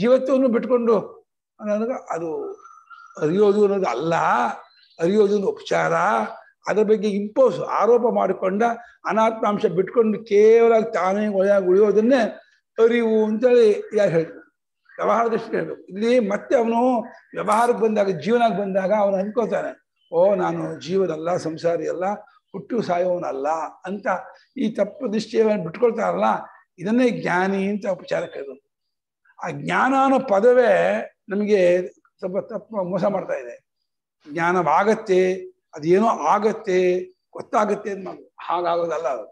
ಜೀವತ್ವವನ್ನು ಬಿಟ್ಕೊಂಡು ಅನ್ನೋದಾಗ ಅದು ಅರಿಯೋದು ಅನ್ನೋದು ಅಲ್ಲ, ಅರಿಯೋದು ಅನ್ನೋ ಉಪಚಾರ. ಅದರ ಬಗ್ಗೆ ಇಂಪೋಸ್ ಆರೋಪ ಮಾಡಿಕೊಂಡ ಅನಾತ್ಮಾಂಶ ಬಿಟ್ಕೊಂಡು ಕೇವಲ ತಾನೇ ಒಳಗಾಗಿ ಉಳಿಯೋದನ್ನೇ ಅರಿವು ಅಂತೇಳಿ ಯಾರು ಹೇಳ್ತಾರೆ? ವ್ಯವಹಾರ ದೃಷ್ಟಿ ಹೇಳ್ಬೇಕು. ಇಲ್ಲಿ ಮತ್ತೆ ಅವನು ವ್ಯವಹಾರಕ್ಕೆ ಬಂದಾಗ, ಜೀವನಕ್ಕೆ ಬಂದಾಗ ಅವನು ಅನ್ಕೋತಾನೆ, ಓ ನಾನು ಜೀವನಲ್ಲ, ಸಂಸಾರಿ ಅಲ್ಲ, ಹುಟ್ಟು ಸಾಯೋನಲ್ಲ ಅಂತ ಈ ತಪ್ಪು ದೃಷ್ಟಿಯನ್ನು ಬಿಟ್ಕೊಳ್ತಾರಲ್ಲ, ಇದನ್ನೇ ಜ್ಞಾನಿ ಅಂತ ಉಪಚಾರ ಕೇಳೋದು. ಆ ಜ್ಞಾನ ಅನ್ನೋ ಪದವೇ ನಮಗೆ ಸ್ವಲ್ಪ ತಪ್ಪು ಮೋಸ ಮಾಡ್ತಾ ಇದೆ. ಜ್ಞಾನವಾಗತ್ತೆ, ಅದೇನೋ ಆಗತ್ತೆ, ಗೊತ್ತಾಗತ್ತೆ ಅಂತ ಮಾಡು, ಹಾಗಾಗೋದಲ್ಲ. ಅದು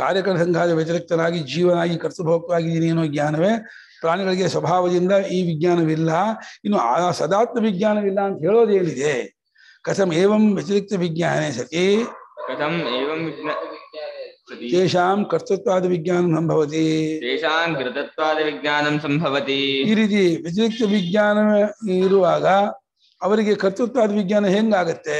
ಕಾರ್ಯಕರ್ತ ಸಂಘಾದ ವ್ಯತಿರಿಕ್ತನಾಗಿ ಜೀವನಾಗಿ ಕರ್ತೃಭೋಕ್ತವಾಗಿದ್ದೀನಿ ಏನೋ ಜ್ಞಾನವೇ. ಪ್ರಾಣಿಗಳಿಗೆ ಸ್ವಭಾವದಿಂದ ಈ ವಿಜ್ಞಾನವಿಲ್ಲ, ಇನ್ನು ಆ ಸದಾತ್ಮ ವಿಜ್ಞಾನವಿಲ್ಲ ಅಂತ ಹೇಳೋದೇನಿದೆ? ಕಥಂ ಏವಂ ವ್ಯತಿರಿಕ್ತ ವಿಜ್ಞಾನೇ ಸತಿ ಕಥಂ ಏವಂ ತೇಷಾಂ ಕರ್ತೃತ್ವಾದ ವಿಜ್ಞಾನ ಸಂಭವತಿ ತೇಷಾಂ ಕರ್ತೃತ್ವಾದ ವಿಜ್ಞಾನ ಸಂಭವತಿ. ಈ ರೀತಿ ವ್ಯತಿರಿಕ್ತ ವಿಜ್ಞಾನ ಇರುವಾಗ ಅವರಿಗೆ ಕರ್ತೃತ್ವಾದ ವಿಜ್ಞಾನ ಹೆಂಗಾಗತ್ತೆ?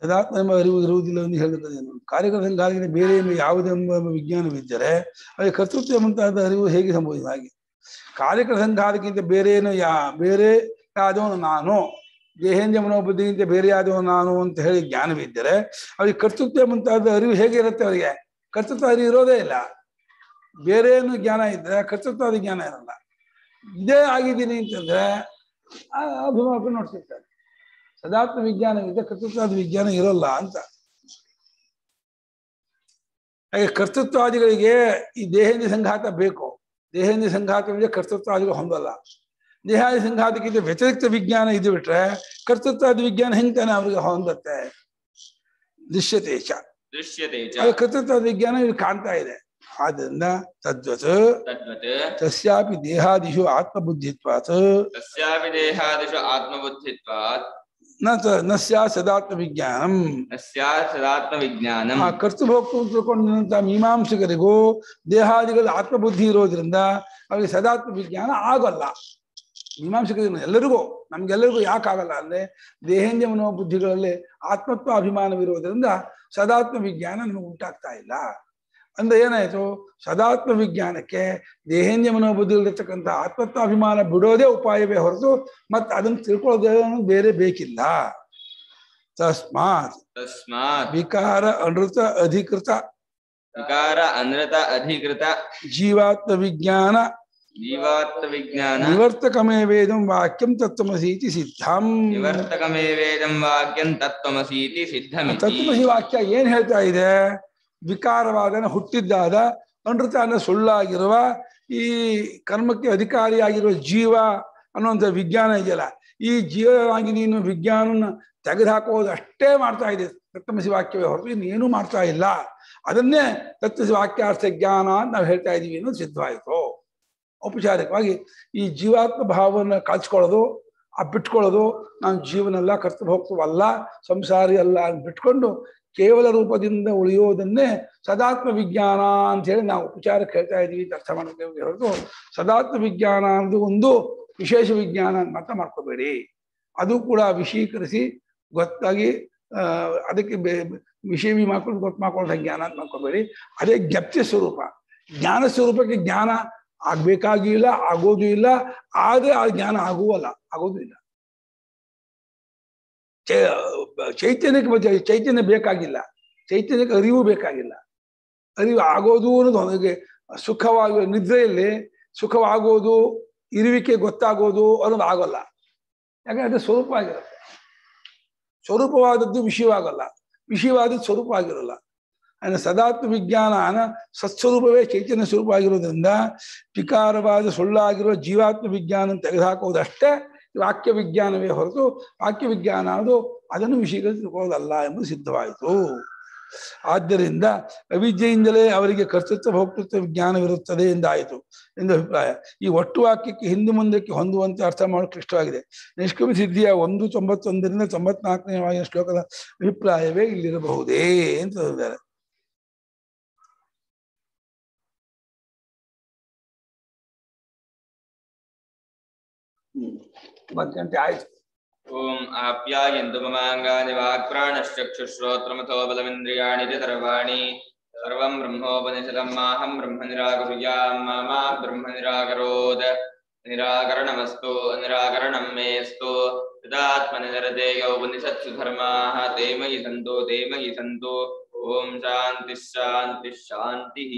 ಸದಾತ್ಮ ಎಂಬ ಅರಿವು ಇರುವುದಿಲ್ಲ ಎಂದು ಹೇಳುತ್ತದೆ. ಕಾರ್ಯಕರ್ತನಿಗೆ ಬೇರೆ ಎಂಬ ಯಾವುದೆಂಬ ವಿಜ್ಞಾನವಿದ್ದರೆ ಅವರಿಗೆ ಕರ್ತೃತ್ವ ಎಂಬಂತಹ ಅರಿವು ಹೇಗೆ ಸಂಭವಿಸಿದ ಹಾಗೆ? ಕಾರ್ಯಕರ್ತ ಸಂಘಾದಕ್ಕಿಂತ ಬೇರೆನೋ ಯಾ ಬೇರೆ ಆದವನು ನಾನು, ದೇಹೇಂದ್ರ ಮನೋಬುದ್ಧಿಗಿಂತ ಬೇರೆ ಆದವನು ನಾನು ಅಂತ ಹೇಳಿ ಜ್ಞಾನವಿದ್ದರೆ ಅವರಿಗೆ ಕರ್ತೃತ್ವ ಎಂಬಂತಹ ಅರಿವು ಹೇಗೆ ಇರುತ್ತೆ? ಅವರಿಗೆ ಕರ್ತೃತ್ವ ಅರಿವು ಇರೋದೇ ಇಲ್ಲ. ಬೇರೆಯನ್ನು ಜ್ಞಾನ ಇದ್ದರೆ ಕರ್ತೃತ್ವ ಅದು ಜ್ಞಾನ ಇರಲ್ಲ. ಇದೇ ಆಗಿದ್ದೀನಿ ಅಂತಂದ್ರೆ ಅಭಿಮಾನಕ್ಕೆ ನೋಡ್ತಿರ್ತಾರೆ. ಸದಾತ್ಮ ವಿಜ್ಞಾನವಿದ್ದ ಕರ್ತೃತ್ವಾದ ವಿಜ್ಞಾನ ಇರೋಲ್ಲ ಅಂತ. ಹಾಗೆ ಕರ್ತೃತ್ವಾದಿಗಳಿಗೆ ಈ ದೇಹೇಂದ್ರಿಯ ಸಂಘಾತ ಬೇಕು. ದೇಹೇಂದ್ರಿಯ ಸಂಘಾತವಿದೆ, ಕರ್ತೃತ್ವಾದಿಗಳು ಹೊಂದಲ್ಲ. ದೇಹಾದಿ ಸಂಘಾತಕ್ಕಿಂತ ವ್ಯತಿರಿಕ್ತ ವಿಜ್ಞಾನ ಇದು ಬಿಟ್ರೆ ಕರ್ತೃತ್ವಾದಿ ವಿಜ್ಞಾನ ಹೆಂಗ್ತಾನೆ ಅವ್ರಿಗೆ ಹೊಂದತ್ತೆ? ದೃಶ್ಯತೆ ಚ ದೃಶ್ಯತೆ ಕರ್ತೃತ್ವಾದ ವಿಜ್ಞಾನ ಇಲ್ಲಿ ಕಾಣ್ತಾ ಇದೆ. आदन्ना तद्वत् तद्वत् तस्यापि देहादिषु आत्मबुद्धित्वात् तस्यापि देहादिषु आत्मबुद्धित्वात् न न स्यात् सदात्मविज्ञानम् न स्यात् सदात्मविज्ञानम् आ कर्तृभोक्तृत्वकोण्णंता मीमांसकರಿಗೂ ದೇಹಾದಿಗಳ ಆತ್ಮಬುದ್ಧಿ ಇರೋದ್ರಿಂದ ಅವರಿಗೆ ಸದಾತ್ಮವಿಜ್ಞಾನ ಆಗಲ್ಲ। मीमांसकರಿಗೂ ಎಲ್ಲರಿಗೂ ನಮಗೆಲ್ಲರಿಗೂ ಯಾಕೆ ಆಗಲ್ಲ ಅಂದ್ರೆ ದೇಹೇಂದ್ರಿಯ ಮನೋಬುದ್ಧಿಗಳಲ್ಲಿ ಆತ್ಮತ್ವ ಅಭಿಮಾನವಿರೋದ್ರಿಂದ ಸದಾತ್ಮವಿಜ್ಞಾನ ನಮಗೆ ಉಂಟಾಗ್ತಾ ಇಲ್ಲ। ಅಂದ್ರೆ ಏನಾಯ್ತು, ಸದಾತ್ಮ ವಿಜ್ಞಾನಕ್ಕೆ ದೇಹೇಂದ್ರಿಯ ಮನೋಬುದ್ಧಿಗಳಿರ್ತಕ್ಕಂಥ ಆತ್ಮತ್ವಾಭಿಮಾನ ಬಿಡೋದೇ ಉಪಾಯವೇ ಹೊರತು ಮತ್ತೆ ಅದನ್ನು ತಿಳ್ಕೊಳ್ಳೋದೇನು ಬೇರೆ ಬೇಕಿಲ್ಲ। ತಸ್ಮಾತ್ ತಸ್ಮಾತ್ ವಿಕಾರ ಅನೃತ ಅಧಿಕೃತ ವಿಕಾರ ಅನೃತ ಅಧಿಕೃತ ಜೀವಾತ್ಮ ವಿಜ್ಞಾನ जीवात्म विज्ञान निवर्तकमेवेदं वाक्यं तत्त्वमसीति सिद्धं निवर्तकमेवेदं वाक्यं तत्त्वमसीति सिद्धं तत्त्वमसी वाक्य ಏನು ಹೇಳ್ತಾ ಇದೆ? ವಿಕಾರವಾದನ ಹುಟ್ಟಿದ್ದಾದ ಅನೃತ ಅನ್ನೋ ಸುಳ್ಳಾಗಿರುವ ಈ ಕರ್ಮಕ್ಕೆ ಅಧಿಕಾರಿಯಾಗಿರುವ ಜೀವ ಅನ್ನುವಂಥ ವಿಜ್ಞಾನ ಇದೆಯಲ್ಲ, ಈ ಜೀವವಾಗಿ ನೀನು ವಿಜ್ಞಾನನ ತೆಗೆದುಹಾಕೋದು ಅಷ್ಟೇ ಮಾಡ್ತಾ ಇದೆ ತತ್ತ್ವಮಸಿ ವಾಕ್ಯವೇ ಹೊರತು ಇನ್ನೇನು ಮಾಡ್ತಾ ಇಲ್ಲ। ಅದನ್ನೇ ತತ್ತ್ವಮಸಿ ವಾಕ್ಯಾರ್ಥ ಜ್ಞಾನ ಅಂತ ನಾವು ಹೇಳ್ತಾ ಇದ್ದೀವಿ ಅನ್ನೋದು ಸಿದ್ಧವಾಯಿತು। ಔಪಚಾರಿಕವಾಗಿ ಈ ಜೀವಾತ್ಮ ಭಾವವನ್ನು ಕಾಲ್ಸ್ಕೊಳ್ಳೋದು ಆ ಬಿಟ್ಕೊಳ್ಳೋದು, ನಾನು ಜೀವನಲ್ಲ ಕರ್ತಭೋಕ್ತವಲ್ಲ ಸಂಸಾರಿ ಅಲ್ಲ ಅಂತ ಬಿಟ್ಕೊಂಡು ಕೇವಲ ರೂಪದಿಂದ ಉಳಿಯೋದನ್ನೇ ಸದಾತ್ಮ ವಿಜ್ಞಾನ ಅಂತೇಳಿ ನಾವು ಔಪಚಾರಕ್ಕೆ ಹೇಳ್ತಾ ಇದ್ದೀವಿ ಅಂತ ಅರ್ಥ ಮಾಡ್ತೇವೆ ಹೊರತು ಸದಾತ್ಮ ವಿಜ್ಞಾನ ಅನ್ನೋದು ಒಂದು ವಿಶೇಷ ವಿಜ್ಞಾನ ಅಂತ ಮಾತ್ರ ಮಾಡ್ಕೋಬೇಡಿ। ಅದು ಕೂಡ ವಿಷೀಕರಿಸಿ ಗೊತ್ತಾಗಿ ಅದಕ್ಕೆ ಬೇ ವಿಷಯ ಮಾಡ್ಕೊಂಡು ಗೊತ್ತು ಮಾಡ್ಕೊಳ್ಳೋದು ಜ್ಞಾನ ಅಂತ ಮಾಡ್ಕೋಬೇಡಿ, ಅದೇ ಜ್ಞಪ್ತಿ ಸ್ವರೂಪ। ಜ್ಞಾನ ಸ್ವರೂಪಕ್ಕೆ ಜ್ಞಾನ ಆಗ್ಬೇಕಾಗಿಲ್ಲ, ಆಗೋದು ಇಲ್ಲ, ಆದ್ರೆ ಆ ಜ್ಞಾನ ಆಗುವಲ್ಲ, ಆಗೋದು ಇಲ್ಲ। ಚೈತನ್ಯಕ್ಕೆ ಚೈತನ್ಯ ಬೇಕಾಗಿಲ್ಲ, ಚೈತನ್ಯಕ್ಕೆ ಅರಿವು ಬೇಕಾಗಿಲ್ಲ, ಅರಿವು ಆಗೋದು ಅನ್ನೋದು ಅವನಿಗೆ ಸುಖವಾಗಿ ನಿದ್ರೆಯಲ್ಲಿ ಸುಖವಾಗೋದು ಇರುವಿಕೆ ಗೊತ್ತಾಗೋದು ಅನ್ನೋದು ಆಗೋಲ್ಲ, ಯಾಕಂದ್ರೆ ಅದು ಸ್ವರೂಪ ಆಗಿರುತ್ತೆ। ಸ್ವರೂಪವಾದದ್ದು ವಿಷಯವಾಗಲ್ಲ, ವಿಷಯವಾದದ್ದು ಸ್ವರೂಪ ಆಗಿರಲ್ಲ। ಅಂದರೆ ಸದಾತ್ಮ ವಿಜ್ಞಾನ ಸತ್ಸ್ವರೂಪವೇ ಚೈತನ್ಯ ಸ್ವರೂಪ ಆಗಿರೋದ್ರಿಂದ ವಿಕಾರವಾದ ಸುಳ್ಳಾಗಿರೋ ಜೀವಾತ್ಮ ವಿಜ್ಞಾನ ತೆಗೆದುಹಾಕೋದಷ್ಟೇ ವಾಕ್ಯ ವಿಜ್ಞಾನವೇ ಹೊರತು ವಾಕ್ಯ ವಿಜ್ಞಾನ ಅದು ಅದನ್ನು ವಿಷೀಕರಿಸಿಕೊಳ್ಳೋದಲ್ಲ ಎಂಬುದು ಸಿದ್ಧವಾಯಿತು। ಆದ್ದರಿಂದ ಅವಿದ್ಯೆಯಿಂದಲೇ ಅವರಿಗೆ ಕರ್ತೃತ್ವ ಭೋಕ್ತೃತ್ವ ವಿಜ್ಞಾನವಿರುತ್ತದೆ ಎಂದಾಯಿತು ಎಂದು ಅಭಿಪ್ರಾಯ। ಈ ಒಟ್ಟು ವಾಕ್ಯಕ್ಕೆ ಹಿಂದೆ ಮುಂದಕ್ಕೆ ಹೊಂದುವಂತೆ ಅರ್ಥ ಮಾಡಲು ಕ್ಲಿಷ್ಟವಾಗಿದೆ। ನಿಷ್ಕಮ ಸಿದ್ಧಿಯ ಒಂದು ತೊಂಬತ್ತೊಂದರಿಂದ ತೊಂಬತ್ನಾಲ್ಕನೇ ಶ್ಲೋಕದ ಅಭಿಪ್ರಾಯವೇ ಇಲ್ಲಿರಬಹುದೇ ಅಂತ ಹೇಳಿದ್ದಾರೆ। गंटे आयु ओम आप्यायंदुपमांगानि वाक्प्राणश्चक्षुश्रोत्रमतो बलमिन्द्रियाणि च सर्वाणि सर्वं ब्रह्मोपनिषदं माहं ब्रह्म निराकरोमि मा मा ब्रह्म निराकरोद निराकरणमस्तु निराकरणं मेऽस्तु तदात्मनिरतेयो उपनिषत्सु धर्माः ते मयि सन्तो ते मयि सन्तो। ओम शान्ति शान्ति शान्तिः।